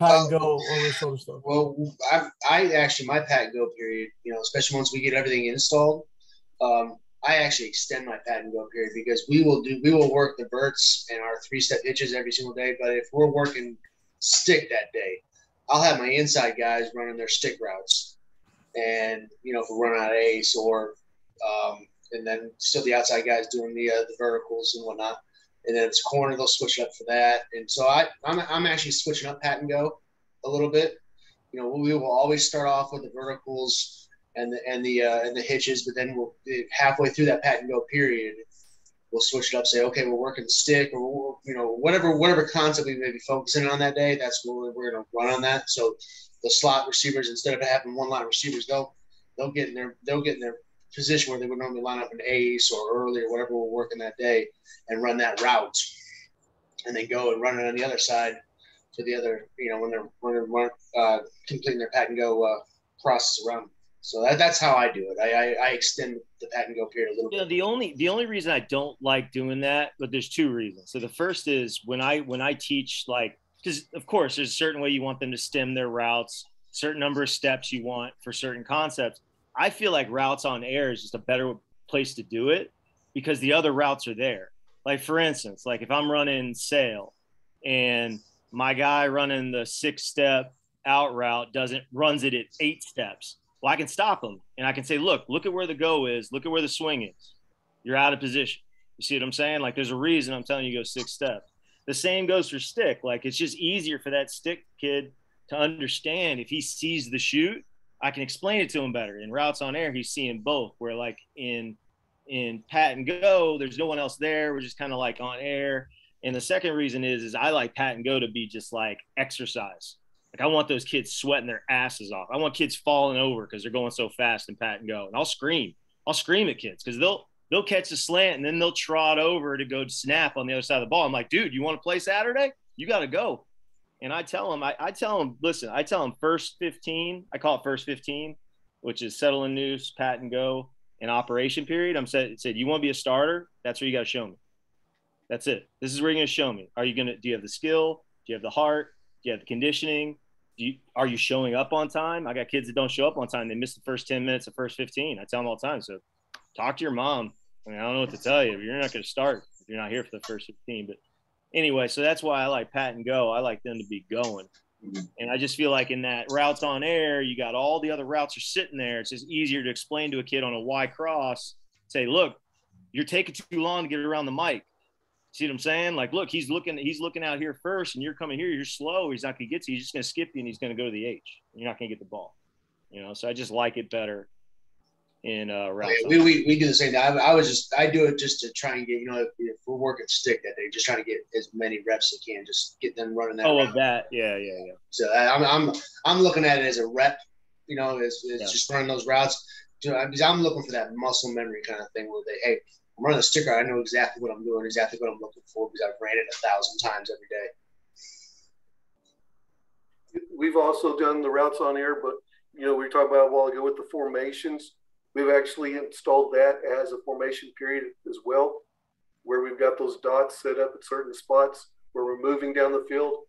pat and go over the shoulder stuff? Well, I actually, my pat and go period, you know, especially once we get everything installed, I actually extend my pat and go period because we will work the verts and our three-step hitches every single day. But if we're working stick that day, I'll have my inside guys running their stick routes. And, you know, if we're running out of ace or and then still the outside guys doing the verticals and whatnot. And then it's corner, they'll switch it up for that. And so I'm actually switching up pat and go a little bit. You know, we will always start off with the verticals and the hitches, but then we'll halfway through that pat and go period, we'll switch it up. Say, okay, we're working the stick, or we'll, you know, whatever concept we may be focusing on that day. That's what we're going to run on that. So the slot receivers, instead of having one line of receivers, they'll get in their position where they would normally line up an ace or early or whatever we're working that day and run that route, and then go and run it on the other side to the other, you know, when they're completing their pat and go process around. So that's how I do it. I extend the pat and go period a little bit. The only reason I don't like doing that, but there's two reasons. So the first is when I teach, like, because of course there's a certain way you want them to stem their routes, certain number of steps you want for certain concepts. I feel like routes on air is just a better place to do it because the other routes are there. Like, for instance, like if I'm running sail and my guy running the 6-step out route runs it at 8 steps. Well, I can stop him and I can say, look at where the go is. Look at where the swing is. You're out of position. You see what I'm saying? Like, there's a reason I'm telling you go 6 steps. The same goes for stick. Like, it's just easier for that stick kid to understand. If he sees the shoot, I can explain it to him better. In routes on air, he's seeing both, where like in pat and go, there's no one else there. We're just kind of like on air. And the second reason is I like pat and go to be just like exercise. Like, I want those kids sweating their asses off. I want kids falling over because they're going so fast in pat and go. And I'll scream at kids because they'll catch the slant and then they'll trot over to go snap on the other side of the ball. I'm like, dude, you want to play Saturday? You got to go. And I tell them, first 15. I call it first 15, which is settle and noose, pat and go, and operation period. I'm said, you want to be a starter? That's where you got to show me. That's it. This is where you're going to show me. Do you have the skill? Do you have the heart? Do you have the conditioning? Are you showing up on time? I got kids that don't show up on time. They miss the first 10 minutes of first 15. I tell them all the time. So talk to your mom. I mean, I don't know what to tell you. You're not going to start if you're not here for the first 15. But anyway, so that's why I like pat and go. I like them to be going. And I just feel like in that routes on air, you got all the other routes are sitting there. It's just easier to explain to a kid on a Y cross, say, look, you're taking too long to get around the mic. See what I'm saying? Like, look, he's looking out here first, and you're coming here. You're slow. He's not going to get to you. He's just going to skip you, and he's going to go to the H. You're not going to get the ball. You know, so I just like it better in routes. Yeah, we do the same thing. I do it just to try and get, you know, if we're working stick that day, just try to get as many reps as I can, just get them running that. Yeah. So I'm looking at it as a rep, you know, just running those routes. Because I'm looking for that muscle memory kind of thing where they, hey, I'm running a sticker. I know exactly what I'm doing, exactly what I'm looking for, because I've ran it 1,000 times every day. We've also done the routes on air, but, you know, we were talking about a while ago with the formations. We've actually installed that as a formation period as well, where we've got those dots set up at certain spots where we're moving down the field.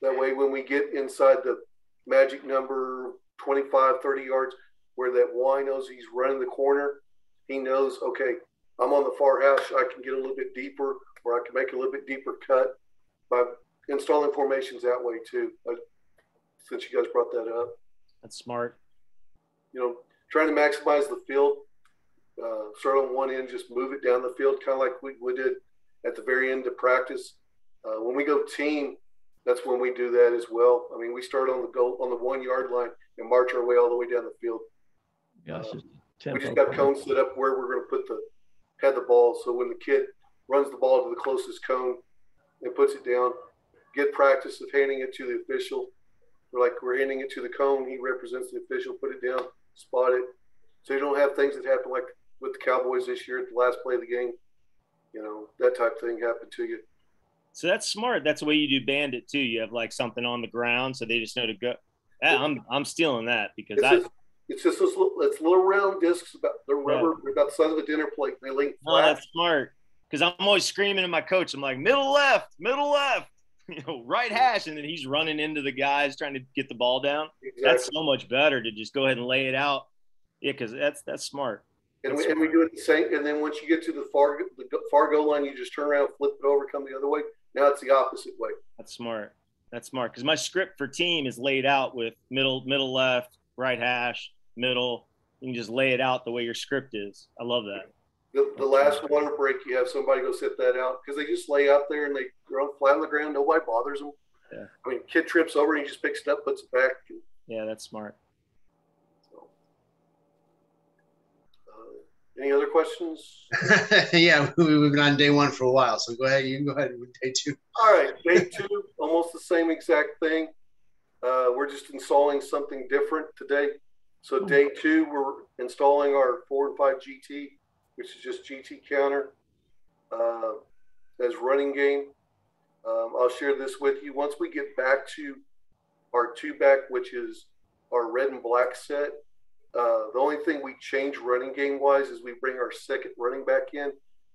That way, when we get inside the magic number 25, 30 yards, where that Y knows he's running the corner, he knows, okay, I'm on the far hash. I can get a little bit deeper, or I can make a little bit deeper cut by installing formations that way too. Since you guys brought that up, that's smart. You know, trying to maximize the field. Start on one end, just move it down the field, kind of like we did at the very end of practice. When we go team, that's when we do that as well. I mean, we start on the goal on the 1-yard line and march our way all the way down the field. Gosh, we just got cones set up where we're going to had the ball, so when the kid runs the ball to the closest cone and puts it down, good practice of handing it to the official. We're handing it to the cone, he represents the official, put it down, spot it. So you don't have things that happen like with the Cowboys this year at the last play of the game. You know, that type of thing happened to you. So that's smart. That's the way you do bandit too. You have like something on the ground so they just know to go. I'm stealing that because it's just those little round discs. They're about the size of a dinner plate. They lean flat. Oh, that's smart. Because I'm always screaming at my coach. I'm like, middle left, you know, right hash. And then he's running into the guys trying to get the ball down. Exactly. That's so much better to just go ahead and lay it out. Yeah, because that's smart. And we do it the same. And then once you get to the far goal line, you just turn around, flip it over, come the other way. Now it's the opposite way. That's smart. Because my script for team is laid out with middle left, right hash, middle. You can just lay it out the way your script is. I love that. The last water break, you have somebody go set that out because they just lay out there and they grow flat on the ground. Nobody bothers them. Yeah. I mean, kid trips over and he just picks it up, puts it back. Yeah, that's smart. So, any other questions? Yeah, we've been on day one for a while, so go ahead. You can go ahead with day two. All right, day two, almost the same exact thing. We're just installing something different today. So day two, we're installing our 4 and 5 GT, which is just GT counter as running game. I'll share this with you. Once we get back to our 2-back, which is our red and black set, The only thing we change running game wise is we bring our second running back in,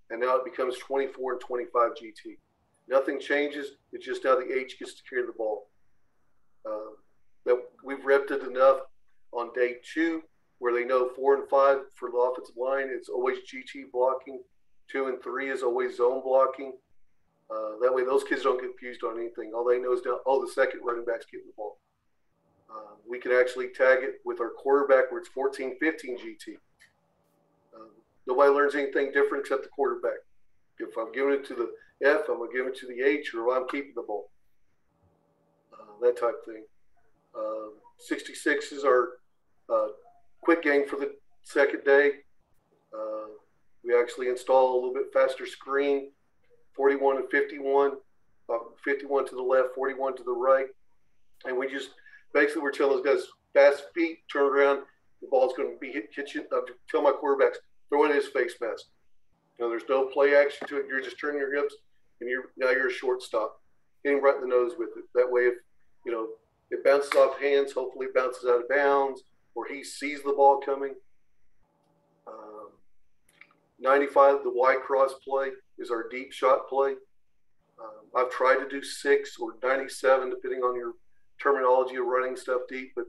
and now it becomes 24 and 25 GT. Nothing changes. It's just how the H gets to carry the ball. That we've repped it enough on day two where they know 4 and 5 for the offensive line, it's always GT blocking. 2 and 3 is always zone blocking. That way those kids don't get confused on anything. All they know is, the second running back's getting the ball. We can actually tag it with our quarterback where it's 14, 15 GT. Nobody learns anything different except the quarterback. If I'm giving it to the F, I'm going to give it to the H, or I'm keeping the ball. That type of thing. 66 is our quick game for the second day. We actually install a little bit faster screen, 41 and 51, 51 to the left, 41 to the right. And we just basically we're telling those guys, fast feet, turn around, the ball's going to be hit. Tell my quarterbacks, throw in his face mask. You know, there's no play action to it. You're just turning your hips, and now you're a shortstop, hitting right in the nose with it. That way, if you know it bounces off hands, hopefully it bounces out of bounds, or he sees the ball coming. 95, the Y cross play is our deep shot play. I've tried to do 6 or 97, depending on your terminology of running stuff deep, but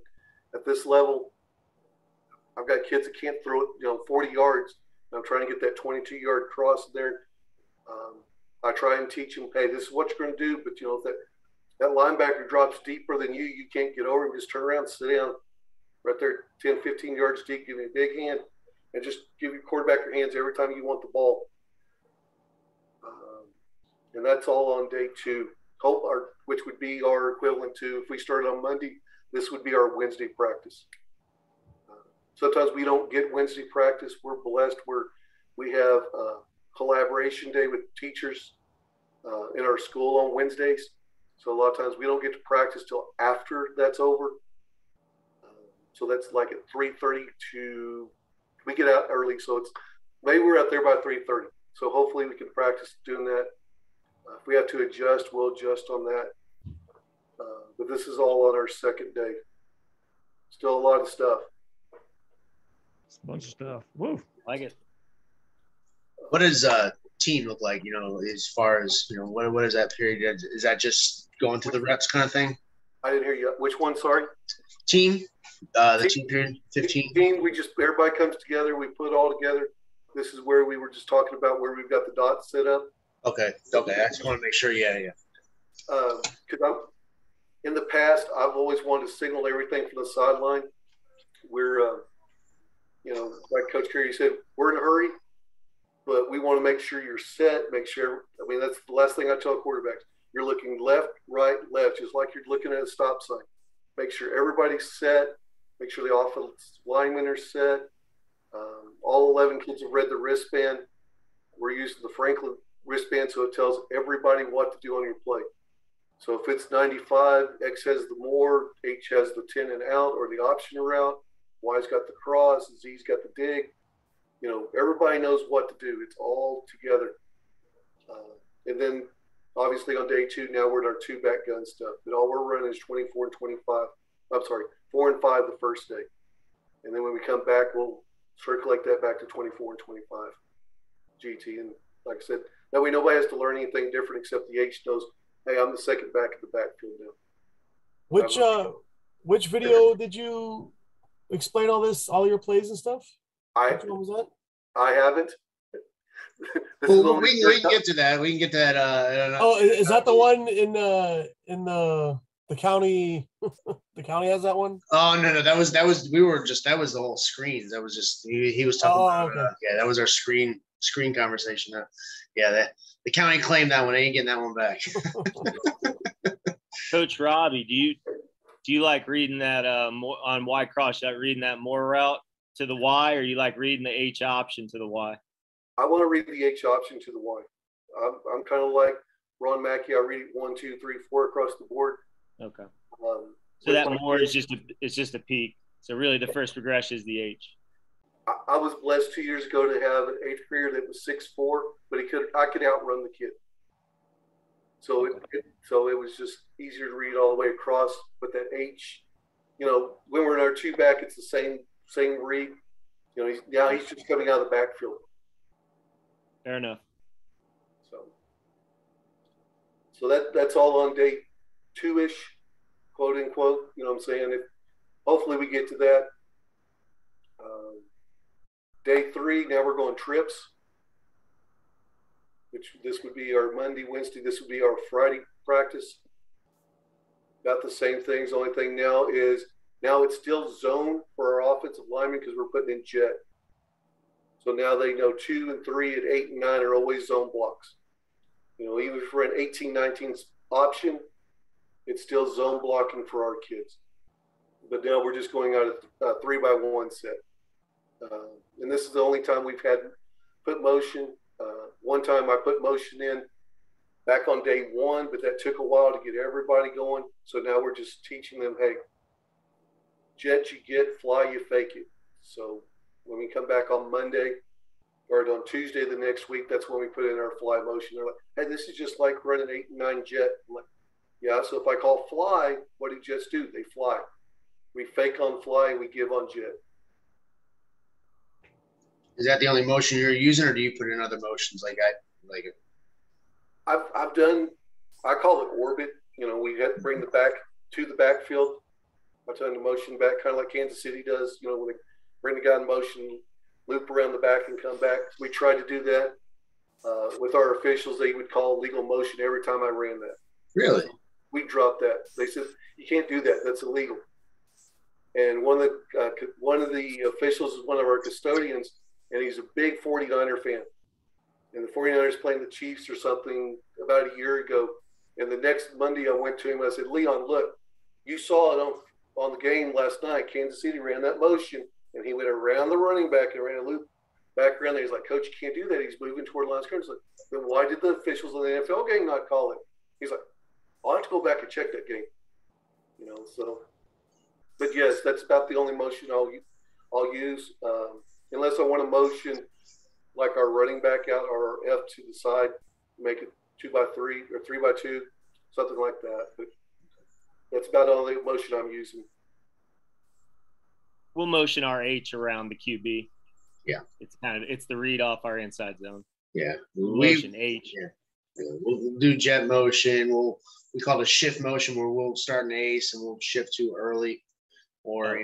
at this level, I've got kids that can't throw it, 40 yards. And I'm trying to get that 22-yard cross there. I try and teach them, hey, this is what you're going to do, but if that linebacker drops deeper than you, you can't get over him. Just turn around, sit down, right there, 10, 15 yards deep, give me a big hand, and just give your quarterback your hands every time you want the ball. And that's all on day two, which would be our equivalent to, if we started on Monday, this would be our Wednesday practice. Sometimes we don't get Wednesday practice. We're blessed. We have a collaboration day with teachers in our school on Wednesdays. So a lot of times we don't get to practice till after that's over. So that's like at 3:30 to, we get out early. So maybe we're out there by 3:30. So hopefully we can practice doing that. If we have to adjust, we'll adjust on that. But this is all on our second day. Still a lot of stuff. It's a bunch of stuff. Woo. I like it. What does a team look like, as far as, what is that period? Is that just going through the reps kind of thing? I didn't hear you. Which one, sorry? Team. The team period, 15. Team, everybody comes together. We put it all together. This is where we were just talking about where we've got the dots set up. Okay. I just want to make sure. Yeah. Because in the past, I've always wanted to signal everything from the sideline. We're, like Coach Carey said, we're in a hurry, but we want to make sure you're set. Make sure. I mean, that's the last thing I tell quarterbacks. You're looking left, right, left, just like you're looking at a stop sign. Make sure everybody's set. Make sure the offensive linemen are set. All 11 kids have read the wristband. We're using the Franklin wristband, so it tells everybody what to do on your play. So if it's 95, X has the more, H has the 10 and out or the option route, Y's got the cross, Z's got the dig. Everybody knows what to do. It's all together. And then obviously on day two, now we're in our two-back gun stuff. But all we're running is 24 and 25. I'm sorry, 4 and 5 the first day. And then when we come back, we'll circulate that back to 24 and 25 GT. And like I said, that way nobody has to learn anything different except the H knows, hey, I'm the second back at the backfield now. Which video did you explain all this, all your plays and stuff? Which one was that? I haven't. Well, we can get to that. We can get to that. Is that the one in the county? The county has that one. Oh no, that was the whole screen. That was just he was talking about. Okay. That was our screen conversation. The county claimed that one. I ain't getting that one back. Coach Robbie, do you like reading that more on Y cross? You like reading that more route to the Y, or you like reading the H option to the Y? I want to read the H option to the Y. I'm kind of like Ron Mackey. I read it 1, 2, 3, 4 across the board. Okay. So that more is just a peak. So really, the first progression is the H. I was blessed 2 years ago to have an eighth grader that was 6'4", but I could outrun the kid. So it was just easier to read all the way across. But that H, when we're in our two back, it's the same same read. You know, he's just coming out of the backfield. Fair enough. So that's all on day two-ish, quote unquote. You know what I'm saying? Hopefully we get to that. Day three, now we're going trips, which this would be our Monday, Wednesday. This would be our Friday practice. About the same things. The only thing now is it's still zone for our offensive linemen because we're putting in jet. So now they know 2 and 3 and 8 and 9 are always zone blocks. You know, even if we're an 18-19 option, it's still zone blocking for our kids. But now we're just going out of 3-by-1 set. And this is the only time we've had put motion. One time I put motion in back on day one, but that took a while to get everybody going. So now we're just teaching them, hey, jet you get, fly you fake it. So when we come back on Monday, or on Tuesday the next week, that's when we put in our fly motion. They're like, hey, this is just like running 8 and 9 jet. I'm like, yeah, so if I call fly, what do jets do? They fly. We fake on fly and we give on jet. Is that the only motion you're using, or do you put in other motions? Like I've done, I call it orbit. You know, we had to bring the back to the backfield. I turn the motion back, kind of like Kansas City does. You know, when they bring the guy in motion, loop around the back and come back. We tried to do that with our officials. They would call legal motion every time I ran that. Really? We dropped that. They said, you can't do that. That's illegal. And one of the officials is one of our custodians, and he's a big 49er fan. And the 49ers playing the Chiefs or something about a year ago. And the next Monday I went to him. I said, Leon, look, you saw it on the game last night. Kansas City ran that motion. And he went around the running back and ran a loop back around there. He's like, Coach, you can't do that. He's moving toward line of scrimmage. Like, then why did the officials in the NFL game not call it? He's like, I'll have to go back and check that game. You know, so. But, yes, that's about the only motion I'll use. Unless I want a motion like our running back out or our F to the side, make it 2-by-3 or 3-by-2, something like that. But that's about the only motion I'm using. We'll motion our H around the QB. Yeah, it's the read off our inside zone. Yeah, motion H. Yeah. Yeah, we'll do jet motion. We call it a shift motion, where we'll start an ace and we'll shift too early, or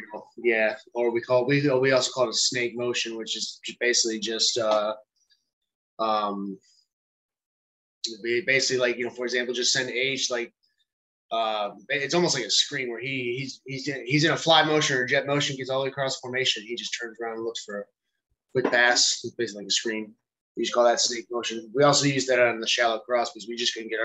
or we also call it a snake motion, which is basically just basically like, you know, for example, just send H like. It's almost like a screen where he's in a fly motion or jet motion, gets all the way across the formation. He just turns around and looks for a quick pass. It's basically like a screen. We just call that snake motion. We also use that on the shallow cross because we just couldn't get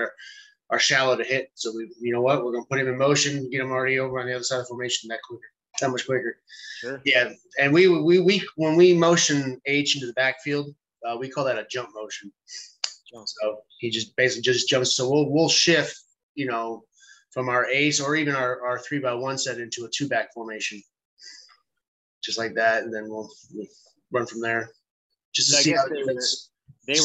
our shallow to hit. So we're going to put him in motion, get him already over on the other side of the formation that much quicker. Sure. Yeah. And when we motion H into the backfield, we call that a jump motion. So he just basically just jumps. So we'll shift, you know, from our ace or even our 3-by-1 set into a 2-back formation, just like that, and then we'll run from there. Just to see how they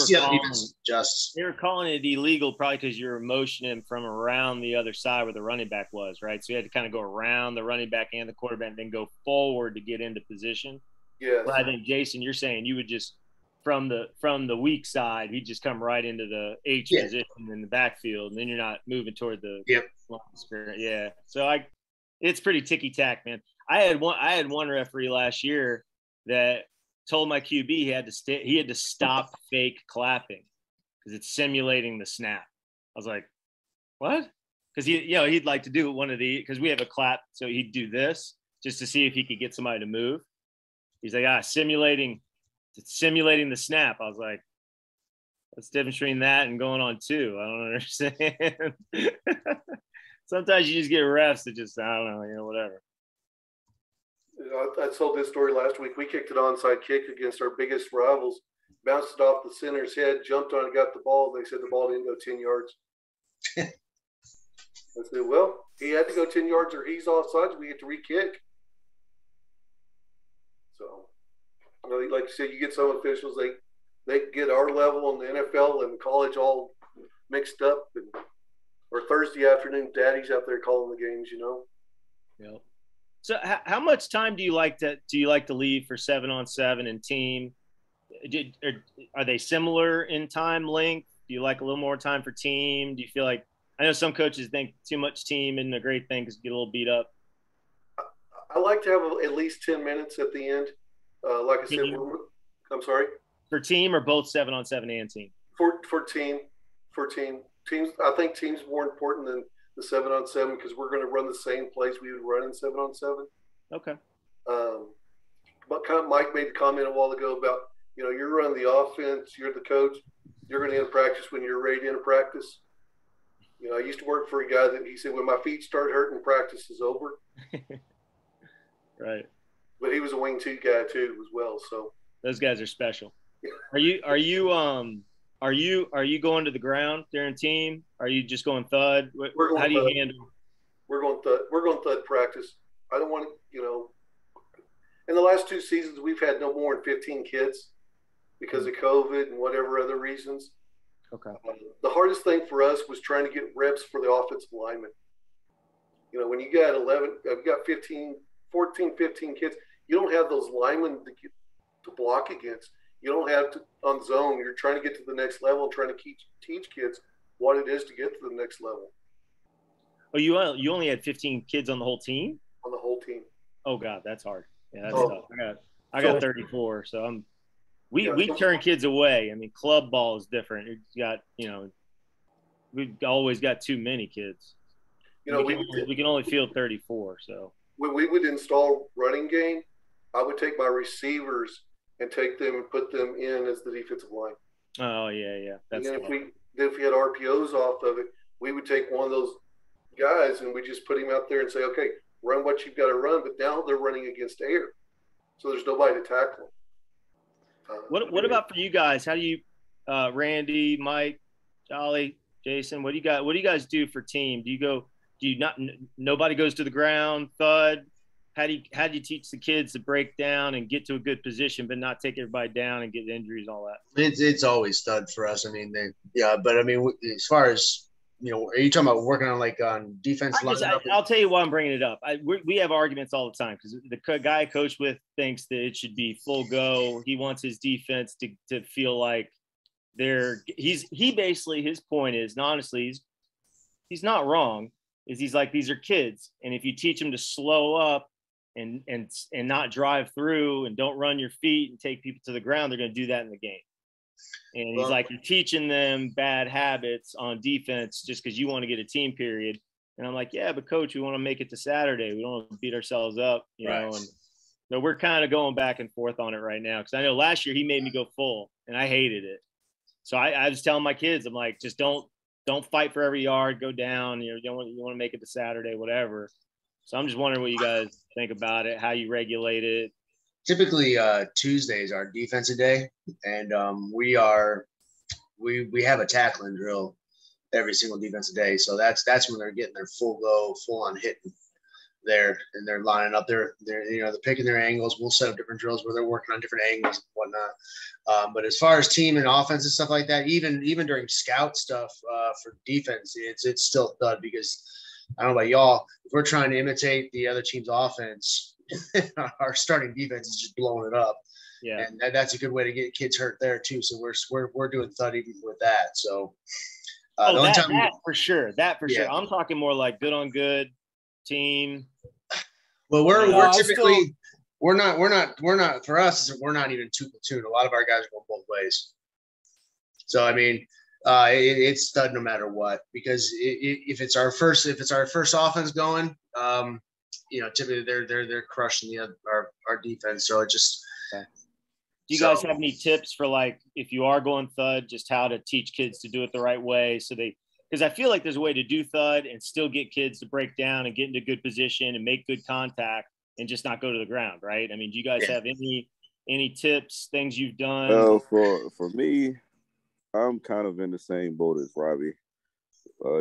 were calling it illegal, probably because you were motioning from around the other side where the running back was, right? So you had to kind of go around the running back and the quarterback, and then go forward to get into position. Yeah. But I think Jason, you're saying you would just from the weak side, he'd just come right into the H position in the backfield, and then you're not moving toward the. Yep. Yeah, so it's pretty ticky tack, man. I had one referee last year that told my QB he had to stop fake clapping because it's simulating the snap. I was like, what? Because he'd like to do one of the, because we have a clap, so he'd do this just to see if he could get somebody to move. He's like, it's simulating the snap. I was like, what's the difference between that and going on two? I don't understand. Sometimes you just get refs that just, I don't know, you know, whatever. I told this story last week. We kicked an onside kick against our biggest rivals, bounced it off the center's head, jumped on it, got the ball. They said the ball didn't go 10 yards. I said, well, he had to go 10 yards or he's offsides. We get to re-kick. So, you know, like you said, you get some officials, they get our level in the NFL and college all mixed up. Or Thursday afternoon, daddy's out there calling the games, you know. Yep. So how much time do you like to leave for 7-on-7 and team? Are they similar in time length? Do you like a little more time for team? Do you feel like, I know some coaches think too much team isn't a great thing because you get a little beat up. I like to have at least 10 minutes at the end. Like I said, I'm sorry. For team or both 7-on-7 and team? For team. Teams, I think team's more important than the 7-on-7 because we're going to run the same plays we would run in 7-on-7. Okay. But kind of Mike made a comment a while ago about, you know, you're running the offense, you're the coach, you're going to end practice when you're ready to end practice. You know, I used to work for a guy that he said, when my feet start hurting, practice is over. Right. But he was a wing two guy too as well. So those guys are special. Are you going to the ground during team? Are you just going thud? How do you handle? We're going thud practice. I don't want to, you know, in the last 2 seasons we've had no more than 15 kids because of COVID and whatever other reasons. Okay. The hardest thing for us was trying to get reps for the offensive linemen. You know, when you got 14, 15 kids, you don't have those linemen to block against. You don't have to on zone. You're trying to get to the next level, trying to teach kids what it is to get to the next level. Oh, you only had 15 kids on the whole team? On the whole team. Oh God, that's hard. Yeah, that's tough. I got 34, so we turn kids away. I mean, club ball is different. We've always got too many kids. You know, we can only field 34, so. When we would install running game, I would take my receivers and take them and put them in as the defensive line. Oh, yeah, yeah. That's and if we had RPOs off of it, we would take one of those guys and we just put him out there and say, okay, run what you've got to run, but now they're running against air. So there's nobody to tackle. What about for you guys? How do you Randy, Mike, Jolly, Jason, what do you guys do for team? Nobody goes to the ground, thud. How do you teach the kids to break down and get to a good position, but not take everybody down and get injuries and all that? It's always thud for us. I mean, as far as, you know, are you talking about working on like on defense? I'll tell you why I'm bringing it up. We have arguments all the time because the guy I coach with thinks that it should be full go. He wants his defense to feel like his point is, and honestly, he's not wrong. Is he's like, these are kids, and if you teach them to slow up and not drive through and don't run your feet and take people to the ground, they're going to do that in the game. And he's like, you're teaching them bad habits on defense just because you want to get a team period. And I'm like, yeah, but coach, we want to make it to Saturday. We don't want to beat ourselves up, you know. And so we're kind of going back and forth on it right now because I know last year he made me go full, and I hated it. So I was telling my kids, I'm like, just don't fight for every yard, go down, you know, you want to make it to Saturday, whatever. So I'm just wondering what you guys think about it, how you regulate it. Typically Tuesday is our defensive day, and we have a tackling drill every single defensive day. So that's when they're getting their full go, full on hitting there, and they're lining up there. They're picking their angles. We'll set up different drills where they're working on different angles and whatnot. But as far as team and offense and stuff like that, even during scout stuff for defense, it's still thud because I don't know about y'all. If we're trying to imitate the other team's offense, our starting defense is just blowing it up. Yeah, and that's a good way to get kids hurt there too. So we're doing thud even with that. So for sure. I'm talking more like good on good team. Well, we're not for us. We're not even two platoon. A lot of our guys are going both ways. So I mean, it's stud no matter what, because if it's our first offense going, typically they're crushing our defense. So it just. Do you guys have any tips for like if you are going thud, just how to teach kids to do it the right way so they? Because I feel like there's a way to do thud and still get kids to break down and get into good position and make good contact and just not go to the ground, right? I mean, do you guys have any tips, things you've done? Well, for me, I'm kind of in the same boat as Robbie.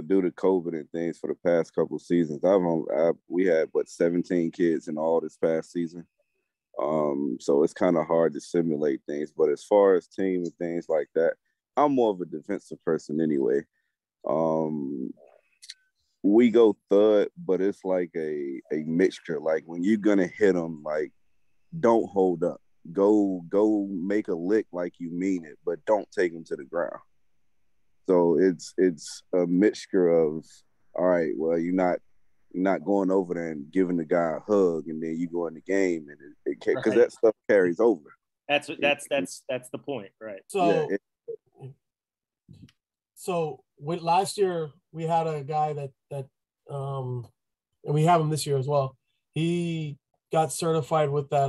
Due to COVID and things for the past couple of seasons, we had, 17 kids in all this past season. So it's kind of hard to simulate things. But as far as team and things like that, I'm more of a defensive person anyway. we go thud, but it's like a mixture. Like when you're gonna hit them, like don't hold up. Go make a lick like you mean it, but don't take them to the ground. So it's a mixture of, all right, well, you're not going over there and giving the guy a hug, and then you go in the game, and it because right. That stuff carries over. That's the point, right? So, yeah, so with last year we had a guy that and we have him this year as well. He got certified with that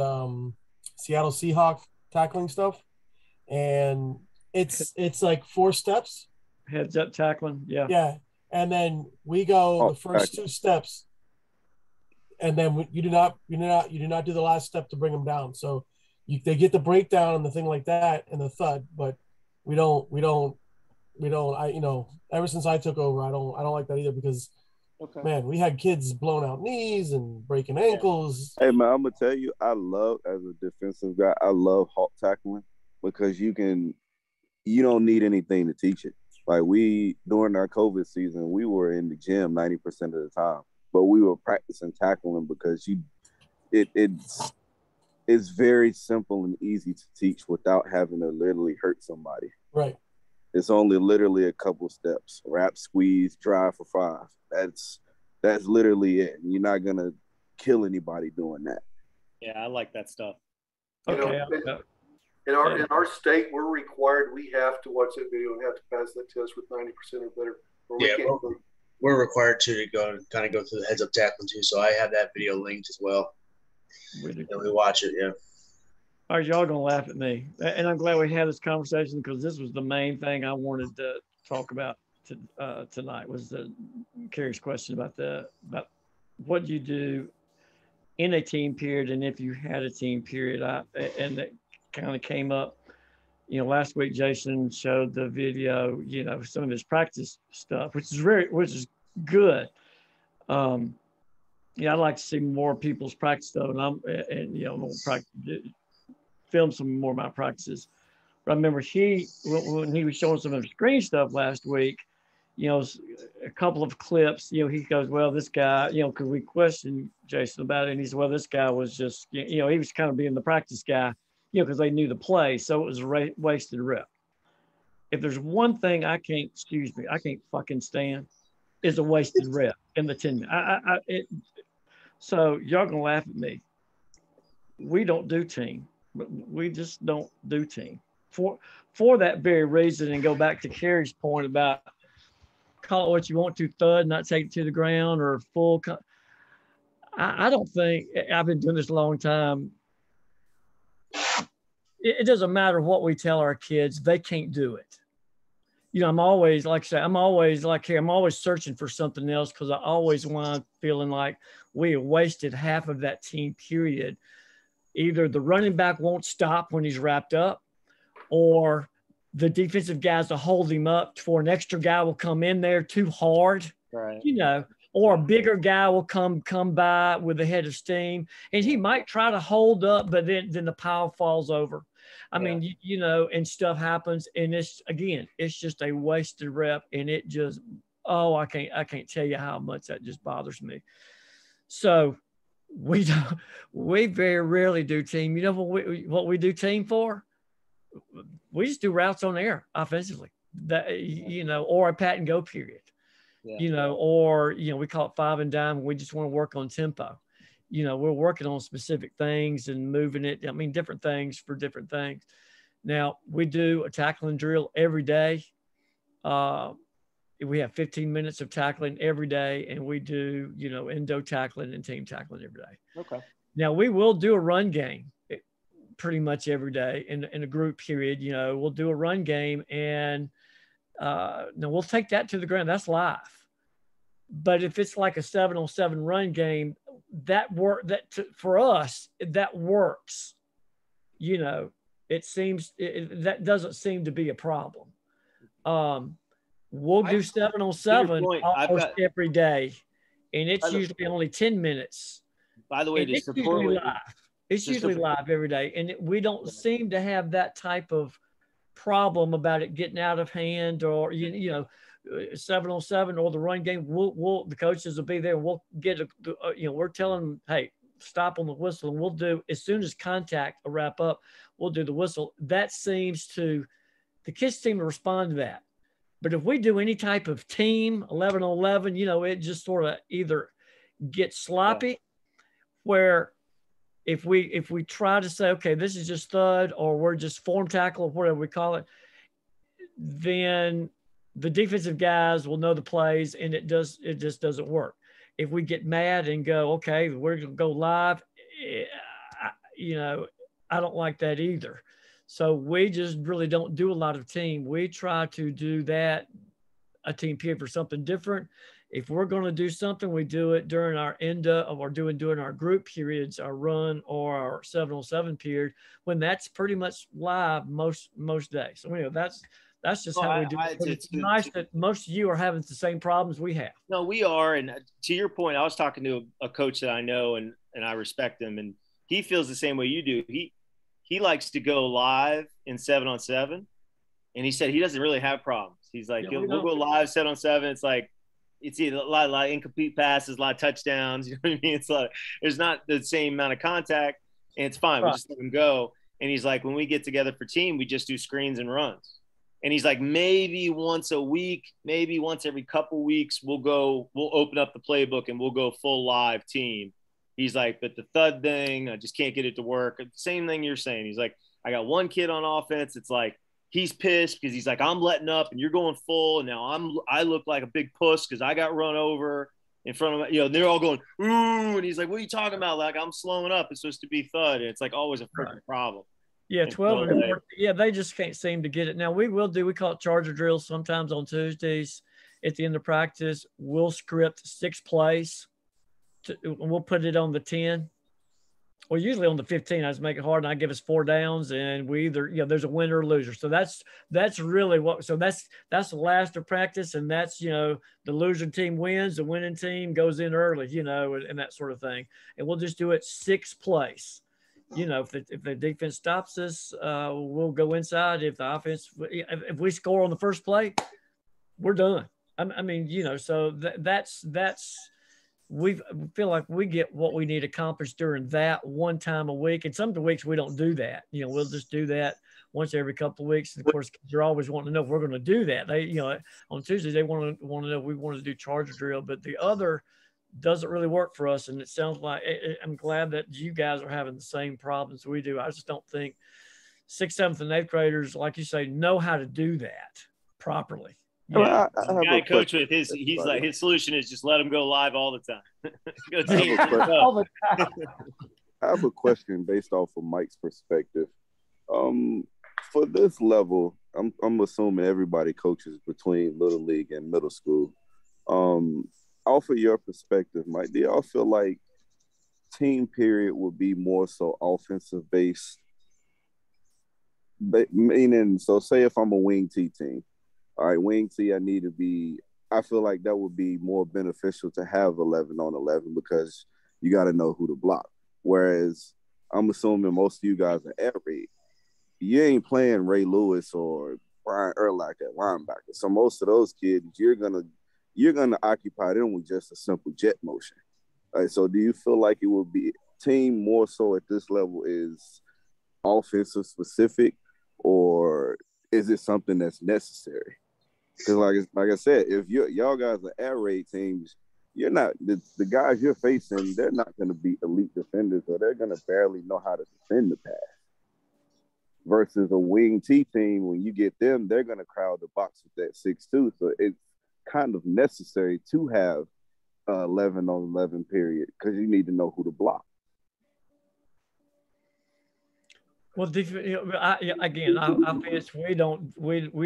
Seattle Seahawks tackling stuff, and it's like 4 steps. Heads up tackling, yeah. Yeah. And then we go the first 2 steps, and then you do not do the last step to bring them down. So they get the breakdown and the thing like that and the thud, but we don't. Ever since I took over, I don't like that either because, man, we had kids blown out knees and breaking ankles. Hey man, I'm gonna tell you, I love as a defensive guy, I love hawk tackling because you don't need anything to teach it. Like during our COVID season, we were in the gym 90% of the time, but we were practicing tackling because it's very simple and easy to teach without having to literally hurt somebody. Right. It's only literally a couple steps: wrap, squeeze, drive for 5. That's literally it. You're not gonna kill anybody doing that. Yeah, I like that stuff. Okay. In our state, we're required. We have to watch that video and have to pass that test with 90% or better. Or we're required to go kind of go through the heads up tackling too. So I have that video linked as well. Really? And we watch it. Yeah. All right, y'all gonna laugh at me, and I'm glad we had this conversation because this was the main thing I wanted to talk about tonight. Was the curious question about what you do in a team period, and if you had a team period, kind of came up, last week Jason showed the video, some of his practice stuff, which is good. I'd like to see more people's practice stuff, and film some more of my practices. But I remember when he was showing some of the screen stuff last week, a couple of clips, he goes, well, this guy, because we questioned Jason about it, and he said, well, this guy was just, he was kind of being the practice guy, because they knew the play, so it was a wasted rep. If there's one thing I can't fucking stand, is a wasted rep in the 10 minutes. So y'all gonna laugh at me. We don't do team, but we just don't do team for that very reason. And go back to Kerry's point about call it what you want to, thud, not take it to the ground or full. I don't think I've been doing this a long time. It doesn't matter what we tell our kids, they can't do it. I'm always searching for something else because I always wind feeling like we wasted half of that team period. Either the running back won't stop when he's wrapped up, or the defensive guys to hold him up for an extra guy will come in there too hard, right. Or a bigger guy will come by with a head of steam, and he might try to hold up, but then the pile falls over. I mean, and stuff happens, and it's just a wasted rep, and it just, I can't tell you how much that just bothers me. So we very rarely do team. You know what we do team for? We just do routes on air offensively, or a pat and go period. Yeah. We call it 5 and dime. We just want to work on tempo. We're working on specific things and moving it. I mean, different things for different things. Now we do a tackling drill every day. We have 15 minutes of tackling every day, and we do, endo tackling and team tackling every day. Okay. Now we will do a run game pretty much every day in a group period. We'll do a run game and, no, we'll take that to the ground. That's live. But if it's like a 7-on-7 run game, for us, that works. That doesn't seem to be a problem. We'll do 7-on-7 almost every day, and it's usually only 10 minutes. By the way, it's usually live. It's usually live every day, and we don't seem to have that type of problem about it getting out of hand, or 7-on-7 or the run game, we'll the coaches will be there. We'll get we're telling them, hey, stop on the whistle, and we'll do as soon as contact a wrap up, we'll do the whistle. That seems to the kids seem to respond to that. But if we do any type of team 11-on-11, it just sort of either gets sloppy, yeah. Where if we try to say, okay, this is just thud, or we're just form tackle, or whatever we call it, then the defensive guys will know the plays, and it just doesn't work. If we get mad and go, okay, we're going to go live, I don't like that either. So we just really don't do a lot of team. We try to do that, a team period, for something different. If we're going to do something, we do it during our end of our doing our group periods, our run or our 7-on-7 period, when that's pretty much live most days. So that's just how we do it. It's nice that most of you are having the same problems we have. No, we are. And to your point, I was talking to a coach that I know and I respect him, and he feels the same way you do. He likes to go live in 7-on-7, and he said he doesn't really have problems. He's like, yeah, we'll go live 7-on-7. It's like, it's either a lot of incomplete passes, a lot of touchdowns. You know what I mean? It's like there's not the same amount of contact, and it's fine. Right. We just let them go. And he's like, when we get together for team, we just do screens and runs. And he's like, maybe once a week, maybe once every couple weeks, we'll open up the playbook and we'll go full live team. He's like, but the thud thing, I just can't get it to work. Same thing you're saying. He's like, I got one kid on offense. It's like, he's pissed because he's like, I'm letting up and you're going full. And now I look like a big puss because I got run over in front of my, they're all going, ooh. And he's like, what are you talking about? Like, I'm slowing up. It's supposed to be thud. And it's like always a freaking problem. Yeah, 12 and 14. Yeah, they just can't seem to get it. Now, we call it charger drills sometimes on Tuesdays at the end of practice. We'll script 6 plays, and we'll put it on the 10, or usually on the 15. I just make it hard, and I give us 4 downs, and we either, there's a winner or loser. So that's really what – so that's the last of practice, and that's, the losing team wins, the winning team goes in early, and that sort of thing. And we'll just do it 6 plays. If the defense stops us, we'll go inside. If the offense, if we score on the first play, we're done. So we feel like we get what we need accomplished during that one time a week. And some of the weeks we don't do that. We'll just do that once every couple of weeks. And of course, kids are always wanting to know if we're going to do that. They, on Tuesday they want to know if we want to do charger drill, but the other doesn't really work for us. And it sounds like I'm glad that you guys are having the same problems we do. I just don't think 6th, 7th, and 8th graders, like you say, know how to do that properly. Yeah. Well, I coach with he's like, his solution is just let them go live all the time. I have a question based off of Mike's perspective. For this level, I'm assuming everybody coaches between little league and middle school. Off of your perspective, Mike, do y'all feel like team period would be more so offensive based? Meaning, so say if I'm a wing T team, all right, wing T, I feel like that would be more beneficial to have 11-on-11 because you got to know who to block. Whereas I'm assuming most of you guys are air raid. You ain't playing Ray Lewis or Brian Urlacher at linebacker. So most of those kids, you're going to occupy them with just a simple jet motion. All right, so do you feel like it will be team more so at this level is offensive specific, or is it something that's necessary? Because like I said, if y'all guys are air raid teams, you're not the guys you're facing, they're not going to be elite defenders, or they're going to barely know how to defend the pass. Versus a wing T team, when you get them, they're going to crowd the box with that 6-2. So it's kind of necessary to have 11-on-11 period because you need to know who to block. Well, we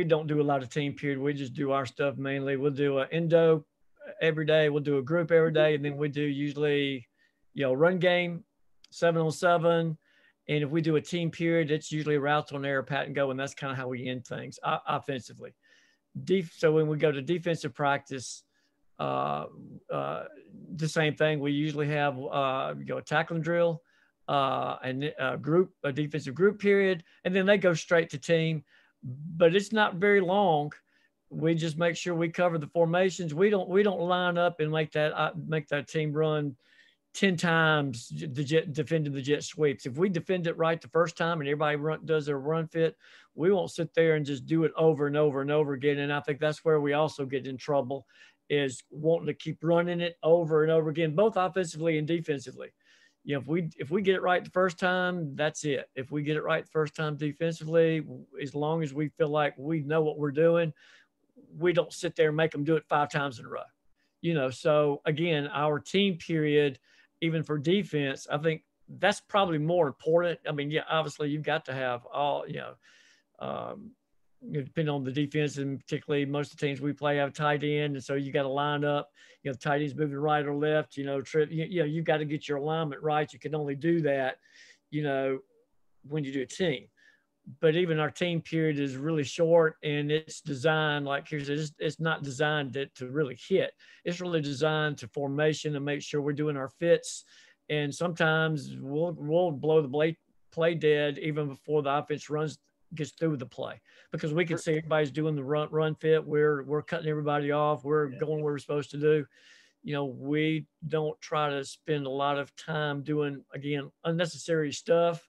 don't do a lot of team period. We just do our stuff mainly. We'll do an endo every day. We'll do a group every day, and then we do usually, run game, 7-on-7. And if we do a team period, it's usually routes on air, pat and go, and that's kind of how we end things offensively. So when we go to defensive practice, the same thing. We usually have a tackling drill, and a defensive group period, and then they go straight to team. But it's not very long. we just make sure we cover the formations. We don't line up and make that team run 10 times defending the jet sweeps. If we defend it right the first time and everybody does their run fit, we won't sit there and just do it over and over and over again. And I think that's where we also get in trouble, is wanting to keep running it over and over again, both offensively and defensively. You know, if we get it right the first time, that's it. If we get it right the first time defensively, as long as we feel like we know what we're doing, we don't sit there and make them do it 5 times in a row. You know, so again, our team period, even for defense, I think that's probably more important. I mean, yeah, obviously you've got to have all, depending on the defense, and particularly most of the teams we play have a tight end. And so you got to line up, tight ends moving right or left, you've got to get your alignment right. You can only do that, when you do a team. But even our team period is really short, and it's designed, like here's, it's not designed to really hit. It's really designed to formation and make sure we're doing our fits. And sometimes we'll blow the play dead even before the offense gets through the play, because we can see everybody's doing the run fit. We're cutting everybody off. We're going where we're supposed to do. We don't try to spend a lot of time doing, again, unnecessary stuff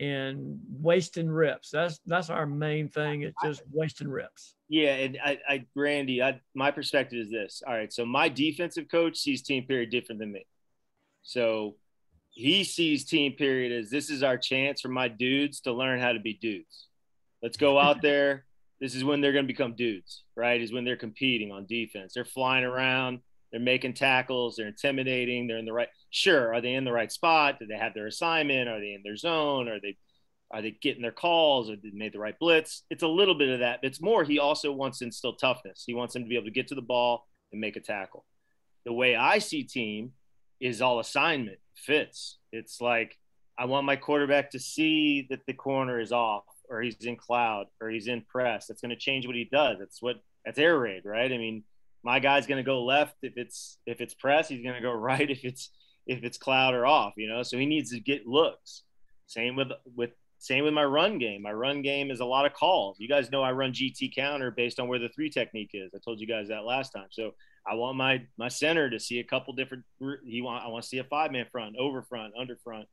and wasting reps. That's our main thing. It's just wasting reps. Yeah, and Randy, my perspective is this. All right, so my defensive coach sees team period different than me. So he sees team period as, this is our chance for my dudes to learn how to be dudes. Let's go out there. This is when they're going to become dudes, right? Is when they're competing on defense. They're flying around. They're making tackles. They're intimidating. They're in the right. Sure. Are they in the right spot? Do they have their assignment? Are they in their zone? Are they getting their calls? Or did they make the right blitz? It's a little bit of that. It's more, he also wants to instill toughness. He wants them to be able to get to the ball and make a tackle. The way I see team is all assignment fits. It's like, I want my quarterback to see that the corner is off, or he's in cloud, or he's in press. That's going to change what he does. That's air raid, right? I mean, my guy's going to go left if it's press. He's going to go right if it's cloud or off, So he needs to get looks. Same with my run game. My run game is a lot of calls. You guys know I run GT counter based on where the 3 technique is. I told you guys that last time. So I want my center to see a couple different. I want to see a 5-man front, over front, under front.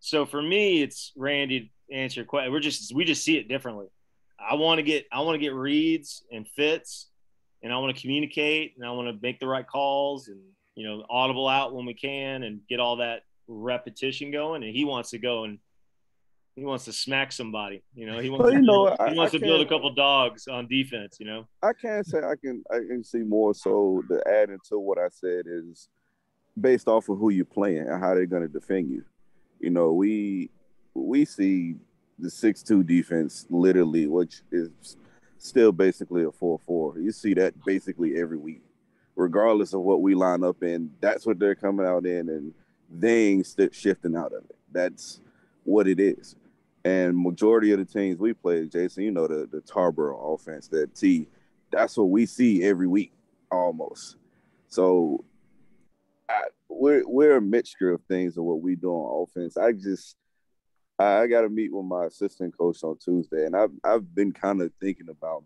So for me, it's, Randy, to answer your question, we just see it differently. I want to get reads and fits, and I want to communicate, and I want to make the right calls, and audible out when we can, and get all that repetition going. And he wants to go and he wants to smack somebody. He wants to build a couple dogs on defense. I can't say I can see more so the adding to what I said is based off of who you're playing and how they're going to defend you. We see the 6-2 defense literally, which is still basically a 4-4. You see that basically every week, regardless of what we line up in. That's what they're coming out in, and they ain't shifting out of it. That's what it is. And majority of the teams we play, Jason, the Tarboro offense, that T, that's what we see every week almost. So we're a mixture of things of what we do on offense. I got to meet with my assistant coach on Tuesday, and I've been kind of thinking about,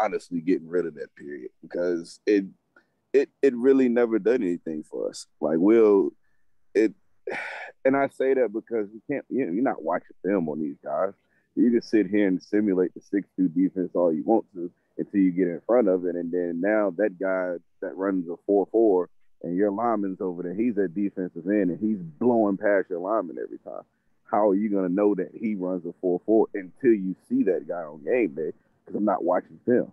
honestly getting rid of that period, because it really never done anything for us. And I say that because you can't, you're not watching film on these guys. You can sit here and simulate the 6-2 defense all you want to until you get in front of it, and then now that guy that runs a 4-4 and your lineman's over there, he's at defensive end, and he's blowing past your lineman every time. How are you going to know that he runs a 4-4 until you see that guy on game day? Because I'm not watching film.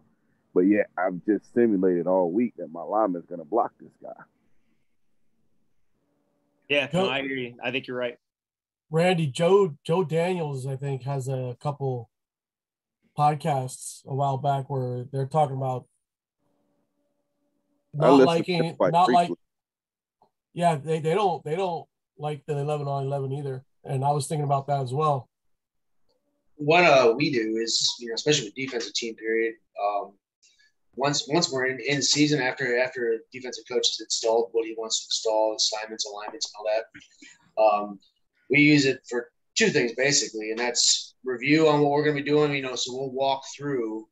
But yeah, I've just simulated all week that my lineman's going to block this guy. Yeah, no, I agree. I think you're right. Randy, Joe Daniels, I think, has a couple podcasts a while back where they're talking about they don't like the 11-on-11 either. And I was thinking about that as well. What we do is, especially with defensive team period, once we're in season, after a defensive coach has installed what he wants to install, assignments, alignments, and all that, we use it for 2 things basically, and that's review on what we're going to be doing. So we'll walk through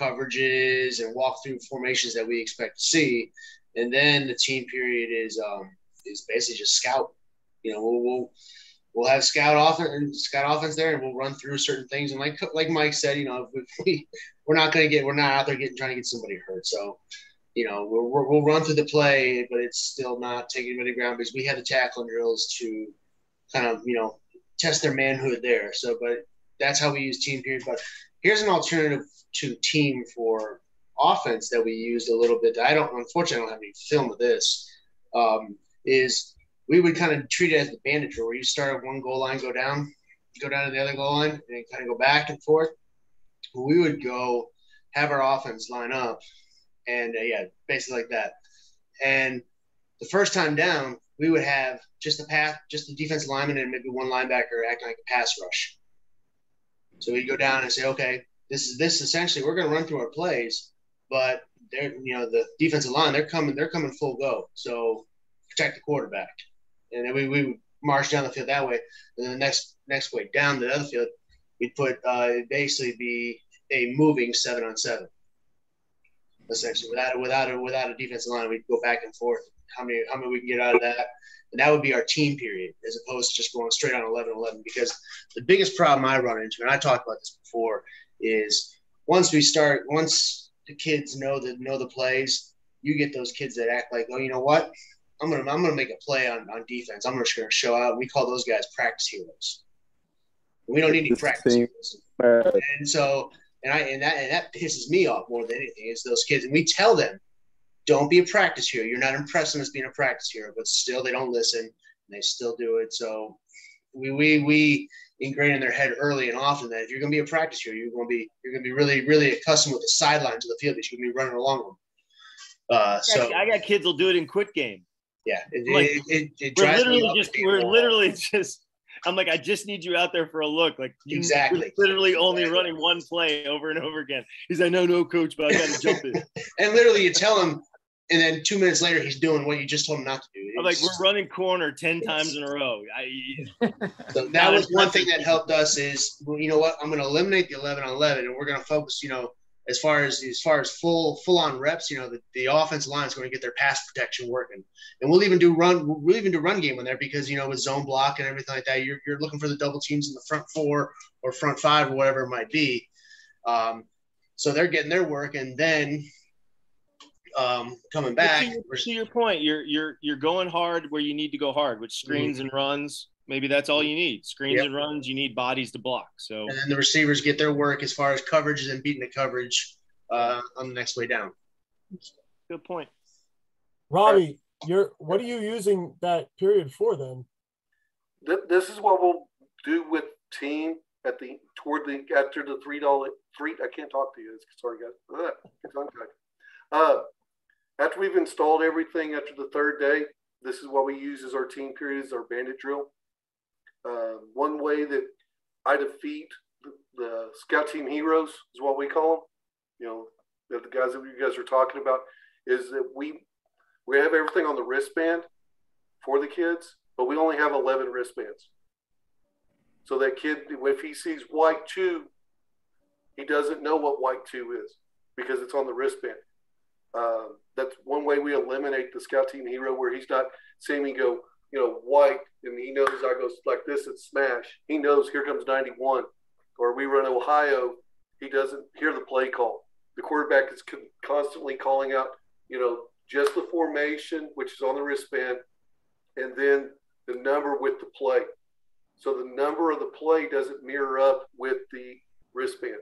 coverages and walk through formations that we expect to see. And then the team period is basically just scout. You know, we'll have scout offense there, and we'll run through certain things. And like Mike said, you know, we're not out there trying to get somebody hurt. So, you know, we'll run through the play, but it's still not taking anybody ground because we had the tackling drills to kind of, you know, test their manhood there. So, but that's how we use team period. But here's an alternative to team for offense that we used a little bit. Unfortunately, I don't have any film of this. Is we would kind of treat it as the bandit drill, where you start at one goal line, go down to the other goal line, and kind of go back and forth. We would go have our offense line up, and basically like that. And the first time down, we would have just the defense lineman and maybe one linebacker acting like a pass rush. So we'd go down and say, okay, this is essentially we're going to run through our plays, but they're, you know, the defensive line, they're coming full go. So protect the quarterback. And then we would march down the field that way. And then the next way down the other field, we'd put it'd basically be a moving 7-on-7. Essentially, without a defensive line, we'd go back and forth. How many we can get out of that, and that would be our team period, as opposed to just going straight on 11-11. Because the biggest problem I run into, and I talked about this before, is once the kids know the plays, you get those kids that act like, oh, you know what, I'm gonna make a play on defense. I'm just gonna show out. We call those guys practice heroes. We don't need any practice heroes. And so, and that pisses me off more than anything is those kids, and we tell them, don't be a practice hero. You're not impressing us being a practice hero, but still they don't listen and they still do it. So we ingrain in their head early and often that if you're going to be a practice hero, you're going to be really, really accustomed with the sidelines of the field because you're going to be running along them. So I got kids will do it in quick game. Yeah, we're literally just. I'm like, I just need you out there for a look. Like, exactly. Literally only running one play over and over again. He's like, no, coach, but I got to jump in. And literally you tell him, and then 2 minutes later he's doing what you just told him not to do. I'm like, we're running corner 10 times in a row. So that was one thing that helped us is, well, you know what, I'm going to eliminate the 11-on-11, and we're going to focus, you know, as far as full-on reps, you know, the offensive line is going to get their pass protection working. And we'll even do run game in there because, you know, with zone block and everything like that, you're looking for the double teams in the front four or front five or whatever it might be. So they're getting their work, and then coming back. To your point, you're going hard where you need to go hard, with screens and runs. Maybe that's all you need. Screens and runs, you need bodies to block. So, and then the receivers get their work as far as coverages and beating the coverage on the next way down. Good point. Robbie, what are you using that period for then? This is what we'll do with team after the $3. I can't talk to you. Sorry, guys. After we've installed everything after the third day, this is what we use as our team period, is our bandit drill. One way that I defeat the scout team heroes is what we call them. You know, the guys that you guys are talking about, is that we have everything on the wristband for the kids, but we only have 11 wristbands. So that kid, if he sees white 2, he doesn't know what white 2 is because it's on the wristband. That's one way we eliminate the scout team hero, where he's not seeing me go, you know, white, and he knows I go like this and smash. He knows here comes 91, or we run Ohio. He doesn't hear the play call. The quarterback is constantly calling out, you know, just the formation, which is on the wristband, and then the number with the play. So the number of the play doesn't mirror up with the wristband.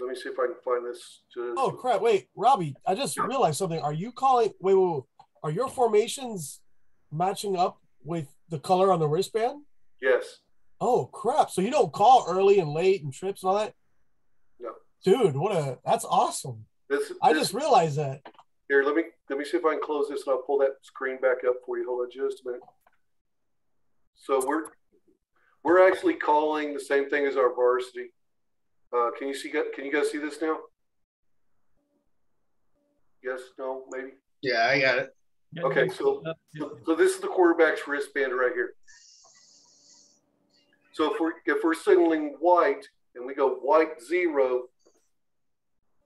Let me see if I can find this. Oh, crap. Wait, Robbie, I just realized something. Are you calling – wait. Are your formations – matching up with the color on the wristband? Yes. Oh crap! So you don't call early and late and trips and all that? No. Dude, that's awesome. I just realized that. Here, let me see if I can close this and I'll pull that screen back up for you. Hold on just a minute. So we're actually calling the same thing as our varsity. Can you guys see this now? Yes. No. Maybe. Yeah, I got it. Okay, so this is the quarterback's wristband right here. So if we're signaling white and we go white 0,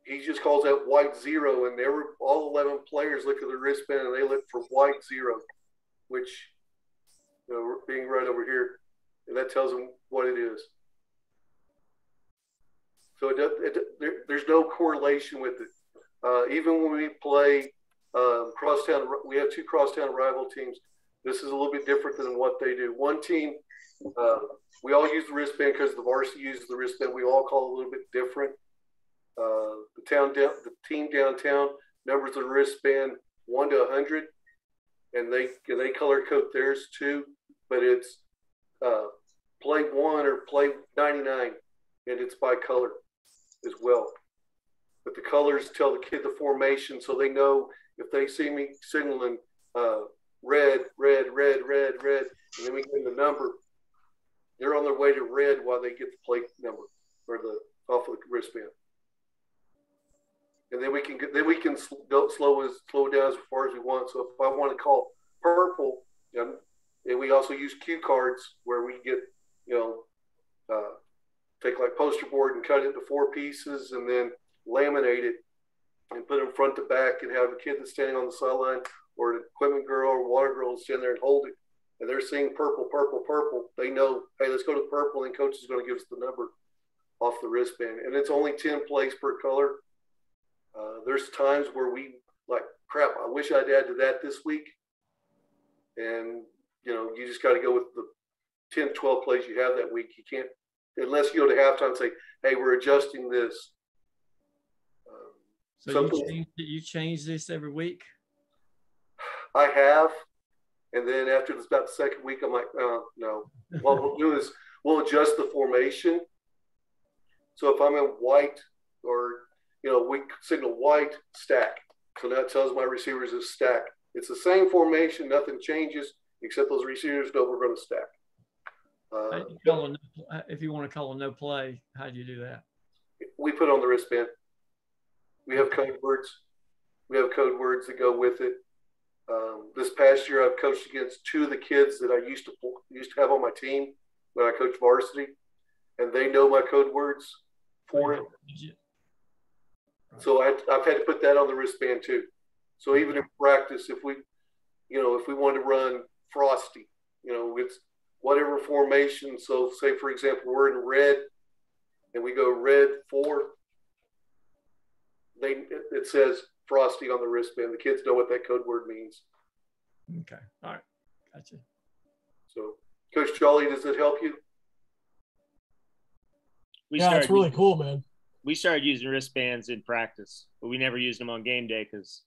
he just calls that white zero, and there were all 11 players look at the wristband and they look for white zero, which, you know, being right over here, and that tells them what it is. So there's no correlation with it. Even when we play crosstown, we have two crosstown rival teams. This is a little bit different than what they do. One team, we all use the wristband because the varsity uses the wristband. We all call it a little bit different. The team downtown numbers the wristband 1 to 100, and they color code theirs too. But it's play 1 or play 99, and it's by color as well. But the colors tell the kid the formation, so they know if they see me signaling red, red, red, red, red, and then we give them the number, they're on their way to red while they get the plate number or the off of the wristband. And then we can slow down as far as we want. So if I want to call purple, and we also use cue cards where we get, take like poster board and cut it into 4 pieces and then laminate it and put it front to back and have a kid that's standing on the sideline or an equipment girl or water girl stand there and hold it. And they're seeing purple, purple, purple. They know, hey, let's go to purple, and coach is going to give us the number off the wristband. And it's only 10 plays per color. There's times where we like, crap, I wish I'd added that this week. And, you just got to go with the 10, 12 plays you have that week. You can't, unless you go to halftime and say, hey, we're adjusting this. So you change this every week? I have. And then after it's about the second week, I'm like, no. What we'll do is we'll adjust the formation. So if I'm in white or, we signal white, stack. So that tells my receivers to stack. It's the same formation. Nothing changes except those receivers know we're going to stack. If you want to call a no play, how do you do that? We put on the wristband. We have code words. We have code words that go with it. This past year, I've coached against 2 of the kids that I used to have on my team when I coached varsity, and they know my code words for it. So I've had to put that on the wristband too. So even in practice, if we want to run frosty, it's whatever formation. So say, for example, we're in red and we go red 4. It says frosty on the wristband. The kids know what that code word means. Okay. All right. Gotcha. So Coach Jolly, does it help you? It's really cool, man. We started using wristbands in practice, but we never used them on game day because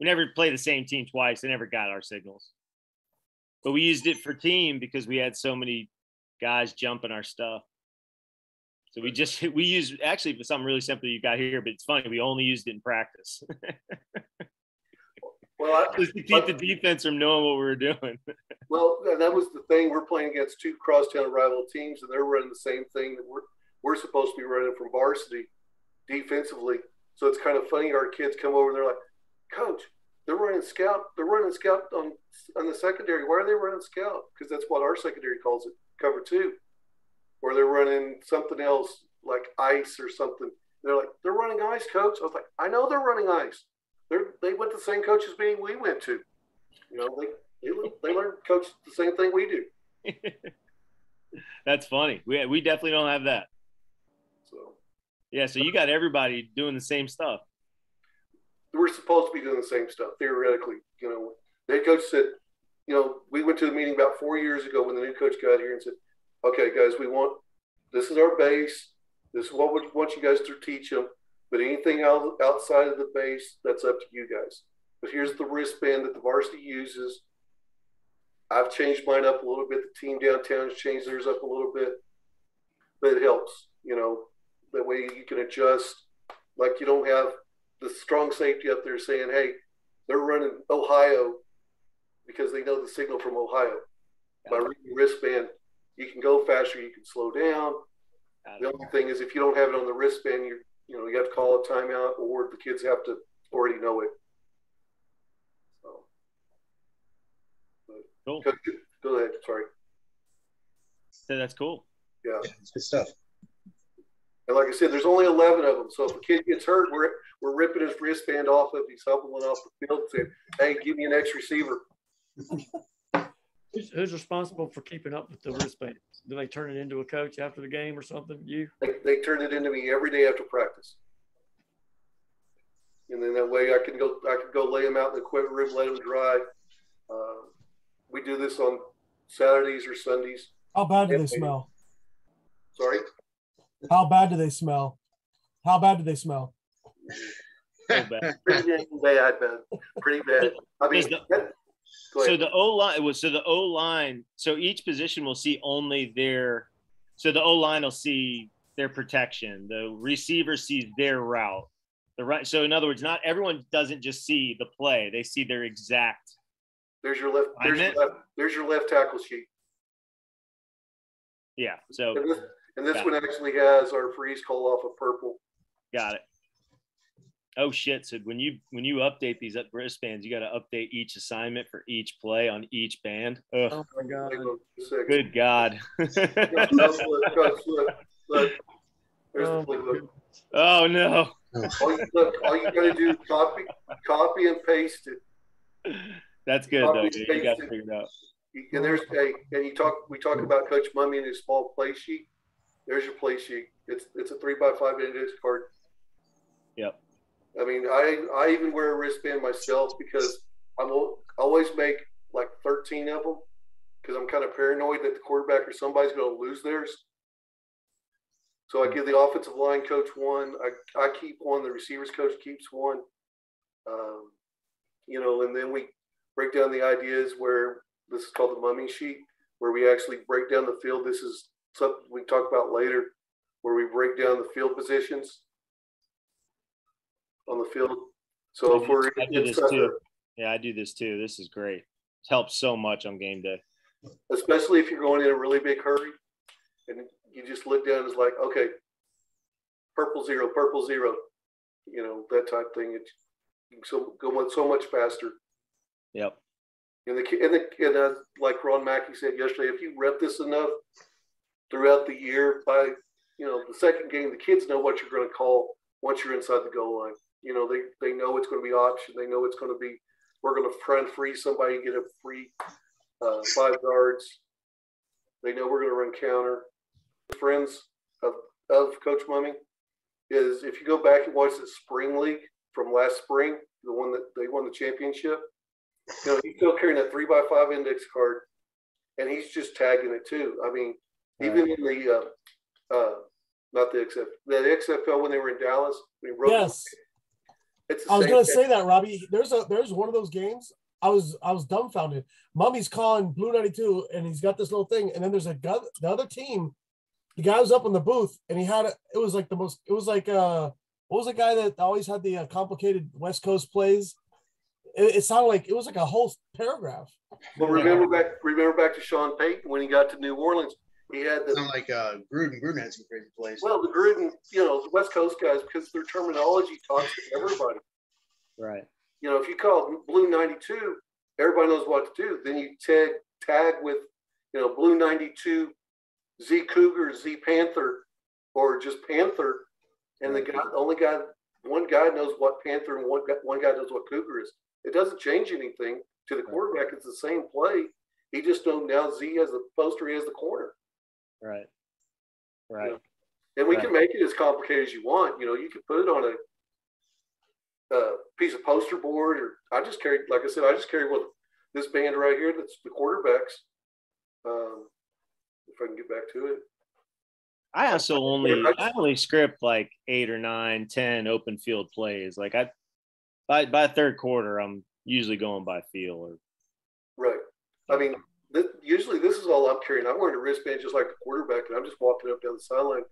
we never played the same team twice. They never got our signals. But we used it for team because we had so many guys jumping our stuff. So we use actually for something really simple you got here, but it's funny. We only used it in practice. Well, just to keep the defense from knowing what we were doing. Well, that was the thing. We're playing against 2 crosstown rival teams, and they're running the same thing that we're supposed to be running from varsity defensively. So it's kind of funny. Our kids come over and they're like, coach, they're running scout on the secondary. Why are they running scout? Because that's what our secondary calls it, cover 2. Or they're running something else like ice or something. They're like, they're running ice, coach. I was like, I know they're running ice. They went to the same coaches meeting we went to. They learned coach the same thing we do. That's funny. We definitely don't have that. Yeah, so you got everybody doing the same stuff. We're supposed to be doing the same stuff, theoretically. The head coach said, we went to a meeting about 4 years ago when the new coach got here and said, okay, guys, this is our base. This is what we want you guys to teach them. But anything outside of the base, that's up to you guys. But here's the wristband that the varsity uses. I've changed mine up a little bit. The team downtown has changed theirs up a little bit. But it helps, That way you can adjust. Like you don't have the strong safety up there saying, hey, they're running Ohio because they know the signal from Ohio. By reading wristband, you can go faster, you can slow down. The only thing is if you don't have it on the wristband, you have to call a timeout or the kids have to already know it. So, cool. Go ahead, sorry. So that's cool. Yeah. It's good stuff. And like I said, there's only 11 of them. So if a kid gets hurt, we're ripping his wristband off if he's hobbling off the field and saying, hey, give me an X receiver. Who's responsible for keeping up with the wristband? Do they turn it into a coach after the game or something? You? They turn it into me every day after practice. And then that way I can go lay them out in the equipment room, let them dry. We do this on Saturdays or Sundays. How bad do they smell? Sorry? How bad do they smell? How bad do they smell? Pretty bad. Pretty bad. I mean, so the O-line was, so the O-line, so each position will see only their, so the O-line will see their protection. The receiver sees their route. The right. So in other words, not everyone doesn't just see the play. They see their exact. There's your left. There's your left tackle sheet. Yeah. So. And this one actually has our freeze call off of purple. Got it. Oh shit! So when you update these wristbands, you got to update each assignment for each play on each band. Ugh. Oh my god! Good god! Look. There's the blue look. Oh no! All you got to do is copy and paste it. That's good though. You got to figure it out. And there's we talk about Coach Mumme and his small play sheet. There's your play sheet. It's a 3x5 index card. Yep. I mean, I even wear a wristband myself because I'm always make like 13 of them because I'm kind of paranoid that the quarterback or somebody's going to lose theirs. So I give the offensive line coach one. I keep one. The receivers coach keeps one. And then we break down the ideas where this is called the Mumme sheet, where we actually break down the field. This is something we talk about later, where we break down the field positions on the field. So if we're I do this too. This is great. It helps so much on game day, especially if you're going in a really big hurry and you just look down and it's like, okay, purple zero, that type thing. You can so much faster. Yep. And like Ron Mackey said yesterday, if you rep this enough throughout the year, by the second game, the kids know what you're going to call once you're inside the goal line. They know it's going to be option. They know it's going to be, we're going to try and free somebody, get a free 5 yards. They know we're going to run counter. Friends of Coach Mumme is, if you go back and watch the spring league from last spring, the one that they won the championship, he's still carrying that 3x5 index card, and he's just tagging it too. I mean, even in the XFL when they were in Dallas, yes. I was going to say that, Robbie. There's one of those games. I was dumbfounded. Mumme's calling Blue 92, and he's got this little thing, and then there's the other team. The guy was up in the booth, and he had what was the guy that always had the complicated West Coast plays? It sounded like it was like a whole paragraph. Well, remember back to Sean Payton when he got to New Orleans. He had the sound like Gruden. Gruden had some crazy plays. Well, the Gruden, the West Coast guys, because their terminology talks to everybody. Right. If you call Blue 92, everybody knows what to do. Then you tag with, Blue 92, Z Cougar, Z Panther, or just Panther, and one guy knows what Panther and one guy knows what Cougar is. It doesn't change anything to the quarterback. It's the same play. He just knows now Z has the poster, he has the corner. Right. Right. And we can make it as complicated as you want. You can put it on a piece of poster board, or I just carry with this band right here. That's the quarterbacks. If I can get back to it. I also only script like 8 or 9, 10 open field plays. Like by third quarter, I'm usually going by feel. Or, right. I mean, usually this is all I'm carrying. I'm wearing a wristband just like the quarterback, and I'm just walking up down the sideline.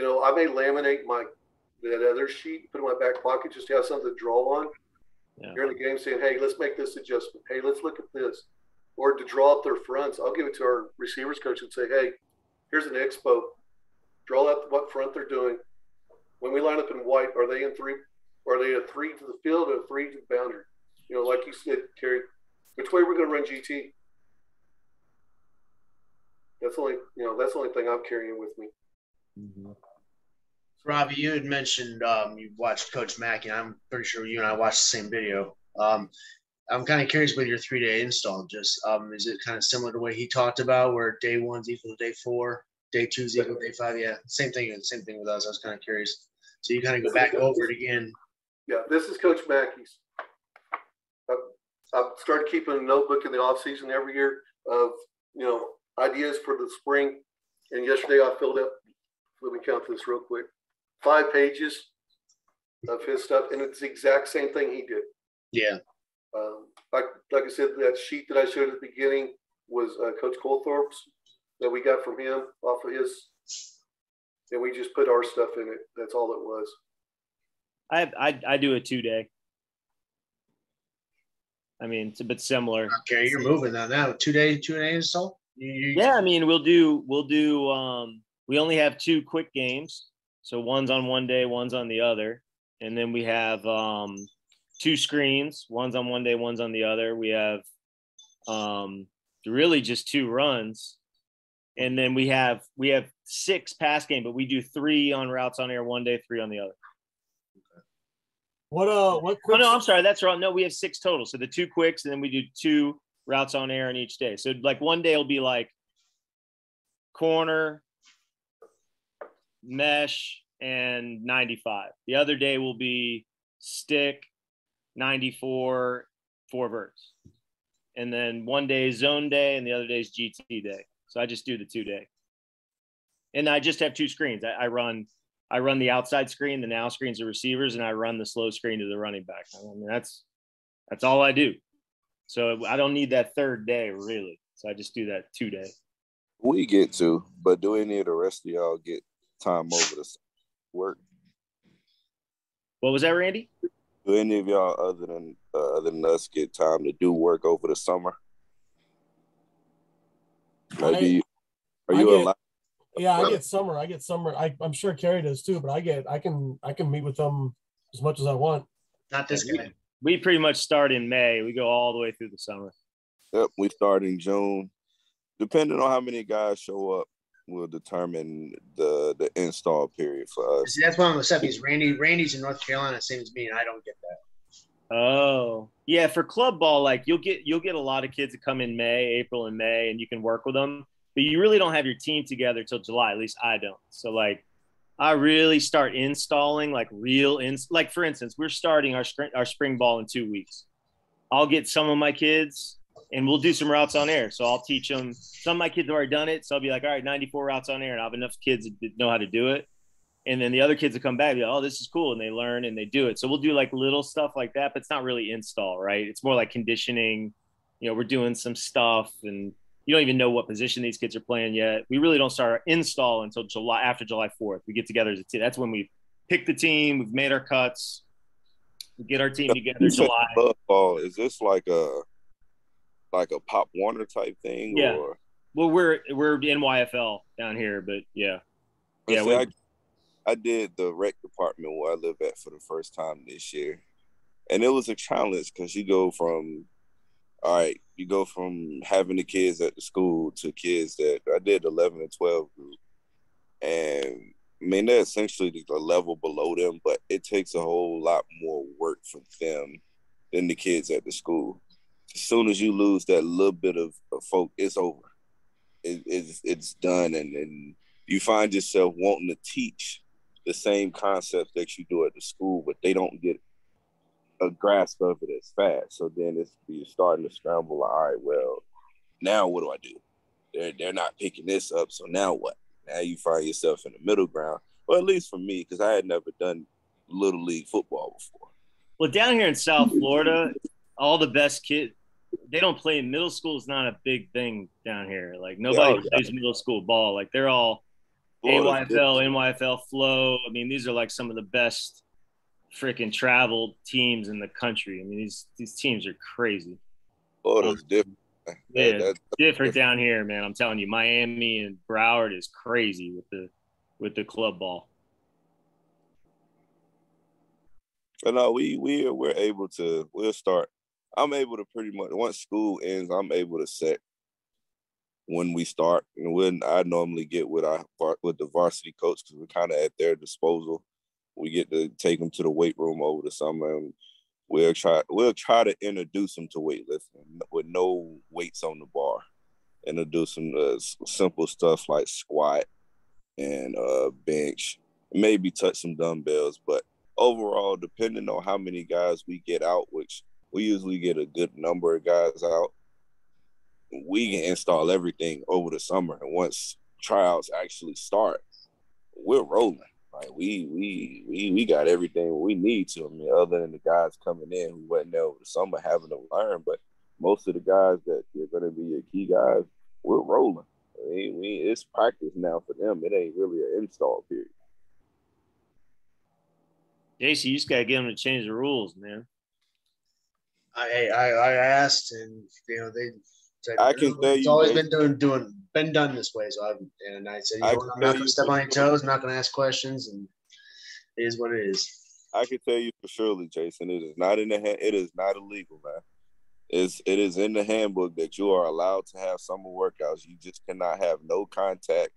I may laminate that other sheet, put it in my back pocket, just to have something to draw on. Yeah. During the game saying, hey, let's make this adjustment. Hey, let's look at this. Or to draw up their fronts, I'll give it to our receivers coach and say, hey, here's an expo. Draw out what front they're doing. When we line up in white, are they in three? Are they a three to the field or a three to the boundary? Like you said, Terry, which way we're going to run GT? That's the only thing I'm carrying with me. Mm-hmm. Robbie, you had mentioned you've watched Coach Mackey, and I'm pretty sure you and I watched the same video. I'm kind of curious about your three-day install. Just is it kind of similar to what he talked about, where day one's equal to day four, day two's equal to day five? Yeah, same thing with us. I was kind of curious. So you kind of go back over it again. Yeah, this is Coach Mackey's. I've started keeping a notebook in the off season every year of, you know, ideas for the spring. And yesterday I filled up, let me count this real quick, 5 pages of his stuff. And it's the exact same thing he did. Yeah. Like I said, that sheet that I showed at the beginning was Coach Coulthorpe's that we got from him off of his. And we just put our stuff in it. That's all it was. I do a two-day. I mean, it's a bit similar. Okay, you're moving on now. Two-day install? Yeah, I mean, we'll do we only have 2 quick games. So one's on one day, one's on the other. And then we have 2 screens, one's on one day, one's on the other. We have really just 2 runs. And then we have 6 pass game, but we do 3 on routes on air one day, 3 on the other. What quick? Oh, no, I'm sorry, that's wrong. No, we have 6 total. So the 2 quicks, and then we do 2 routes on air on each day. So like one day will be like corner, mesh, and 95. The other day will be stick, 94, 4 verts. And then one day is zone day, and the other day is GT day. So I just do the 2-day, and I just have 2 screens. I run the outside screen, the now screen's the receivers, and I run the slow screen to the running back. I mean, that's all I do. So I don't need that 3rd day really. So I just do that 2-day. We get to, but do any of the rest of y'all get time over the work? What was that, Randy? Do any of y'all other than us get time to do work over the summer? I get summer. I'm sure Kerry does too, but I can meet with them as much as I want. Not this guy. We pretty much start in May. We go all the way through the summer. Yep, we start in June. Depending on how many guys show up, will determine the install period for us. See, that's why I'm upset because Randy's in North Carolina, same as me, and I don't get that. Oh, yeah. For club ball, like you'll get a lot of kids that come in May, April and May, and you can work with them. But you really don't have your team together till July. At least I don't. So like I really start installing like for instance, we're starting our spring ball in 2 weeks. I'll get some of my kids and we'll do some routes on air. So I'll teach them. Some of my kids have already done it. So I'll be like, all right, 94 routes on air, and I'll have enough kids that know how to do it. And then the other kids will come back and be like, oh, this is cool. And they learn and they do it. So we'll do like little stuff like that, but it's not really install, right? It's more like conditioning. You know, we're doing some stuff and you don't even know what position these kids are playing yet. We really don't start our install until July, after July 4th. We get together as a team. That's when we pick the team. We've made our cuts. We get our team together July. Is this like a Pop Warner type thing? Yeah. Or? Well, we're NYFL down here, but yeah. Yeah. I did the rec department where I live at for the first time this year. And it was a challenge because you go from having the kids at the school to kids that I did 11 and 12 group. And I mean, they're essentially the level below them, but it takes a whole lot more work for them than the kids at the school. As soon as you lose that little bit of folk, it's over. It's done. And you find yourself wanting to teach the same concepts that you do at the school, but they don't get a grasp of it as fast. So then you're starting to scramble. All right, well, now what do I do? They're not picking this up, so now what? Now you find yourself in the middle ground, or at least for me, because I had never done Little League football before. Well, down here in South Florida, all the best kids, they don't play. Middle school is not a big thing down here. Like nobody plays middle school ball. Like they're all AYFL, NYFL, Flow. I mean, these are like some of the best freaking travel teams in the country. I mean, these teams are crazy. Oh, that's different. Yeah, that's different down here, man. I'm telling you, Miami and Broward is crazy with the club ball. But no, we're able to. We'll start. I'm able to pretty much once school ends, I'm able to set when we start, and when I normally get with the varsity coach, because we're kind of at their disposal. We get to take them to the weight room over the summer, and we'll try to introduce them to weightlifting with no weights on the bar. Introduce them to simple stuff like squat and bench, maybe touch some dumbbells. But overall, depending on how many guys we get out, which we usually get a good number of guys out, we can install everything over the summer. And once tryouts actually start, we're rolling. Like we got everything we need to. I mean, other than the guys coming in who wasn't there over the summer having to learn, but most of the guys that are going to be your key guys, we're rolling. I mean, it's practice now for them. It ain't really an install period. JC, you just got to get them to change the rules, man. I asked, and you know they. Said, I can tell you, it's always been done this way. So I said, you know, I'm not going to step on your toes. I'm not going to ask questions, and it is what it is. I can tell you for surely, Jason, it is not in the hand. It is not illegal, man. It is in the handbook that you are allowed to have summer workouts. You just cannot have no contact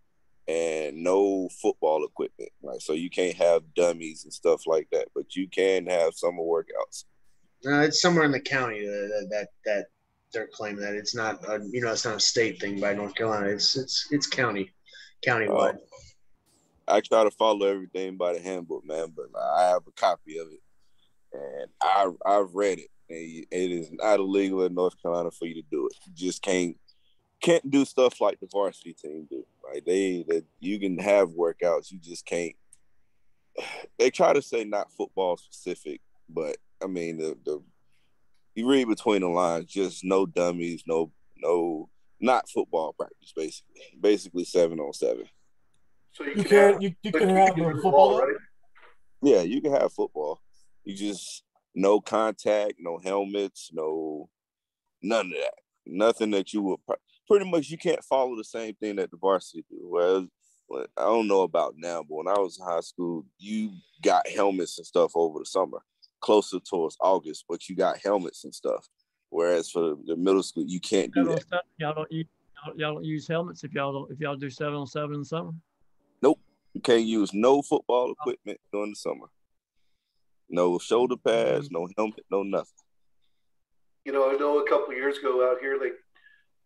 and no football equipment. Right? So you can't have dummies and stuff like that, but you can have summer workouts. No, it's somewhere in the county that they're claiming that it's not a, you know, it's not a state thing by North Carolina. It's county-wide. I try to follow everything by the handbook, man, but I have a copy of it and I've read it. It is not illegal in North Carolina for you to do it. You just can't do stuff like the varsity team do. Like you can have workouts, you just can't. They try to say not football specific, but I mean the you read between the lines. Just no dummies, no, not football practice basically 7-on-7. So you can have football, right? Yeah, you can have football. You just. No contact, no helmets, no none of that. Nothing that you would pretty much you can't follow the same thing that the varsity do. Whereas, I don't know about now, but when I was in high school, you got helmets and stuff over the summer, closer towards August, but you got helmets and stuff. Whereas for the middle school, you can't do that. Y'all don't use helmets if y'all do 7-on-7 in the summer. Nope, you can't use no football equipment during the summer. No shoulder pads, no helmet, no nothing. You know, I know a couple of years ago out here,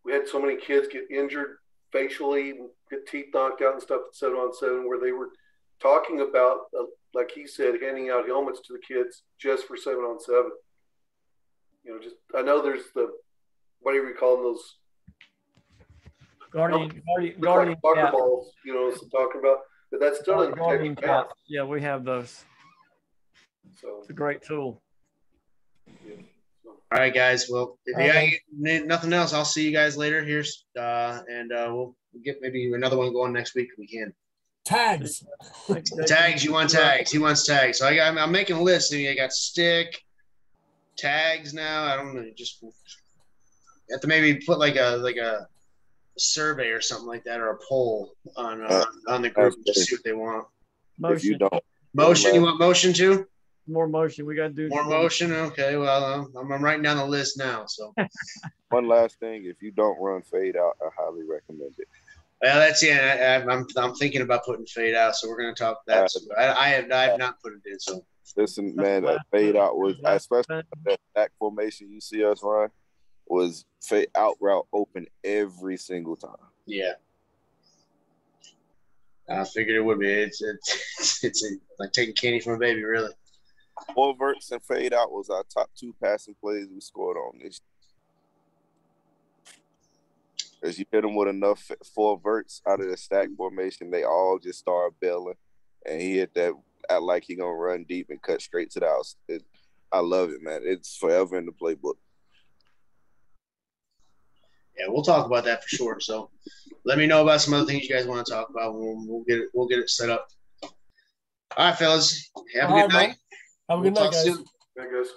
we had so many kids get injured facially, get teeth knocked out and stuff at 7-on-7, where they were talking about, like he said, handing out helmets to the kids just for 7-on-7. You know, I know there's whatever you call them, those Guardian soccer balls, you know, I'm talking about, but that's still in Guardian cap. Yeah, we have those. So it's a great tool. Yeah. All right, guys. Well, if you need nothing else, I'll see you guys later here. We'll get maybe another one going next week if we can. Tags. Tags. You want tags. He wants tags. So I'm making a list. I got stick, tags now. I don't know. Just have to maybe put like a survey or something like that, or a poll on the group to see what they want. Motion. If you don't. Motion. You want motion too? More motion. We got to do more motion. Okay. Well, I'm writing down the list now. So, one last thing: if you don't run fade out, I highly recommend it. Well, that's yeah. I'm thinking about putting fade out, so we're going to talk that. So I have not put it in. So listen, man, fade out was especially that back formation you see us run was fade out route open every single time. Yeah. I figured it would be. It's like taking candy from a baby, really. Overts and fade out was our top two passing plays we scored on this. As you hit them with enough forwards out of the stack formation, they all just start bailing, and he hit that act like he gonna run deep and cut straight to the house. I love it, man. It's forever in the playbook. Yeah, we'll talk about that for sure. So, let me know about some other things you guys want to talk about. We'll get it set up. All right, fellas. Have a good night. Have a good night, guys.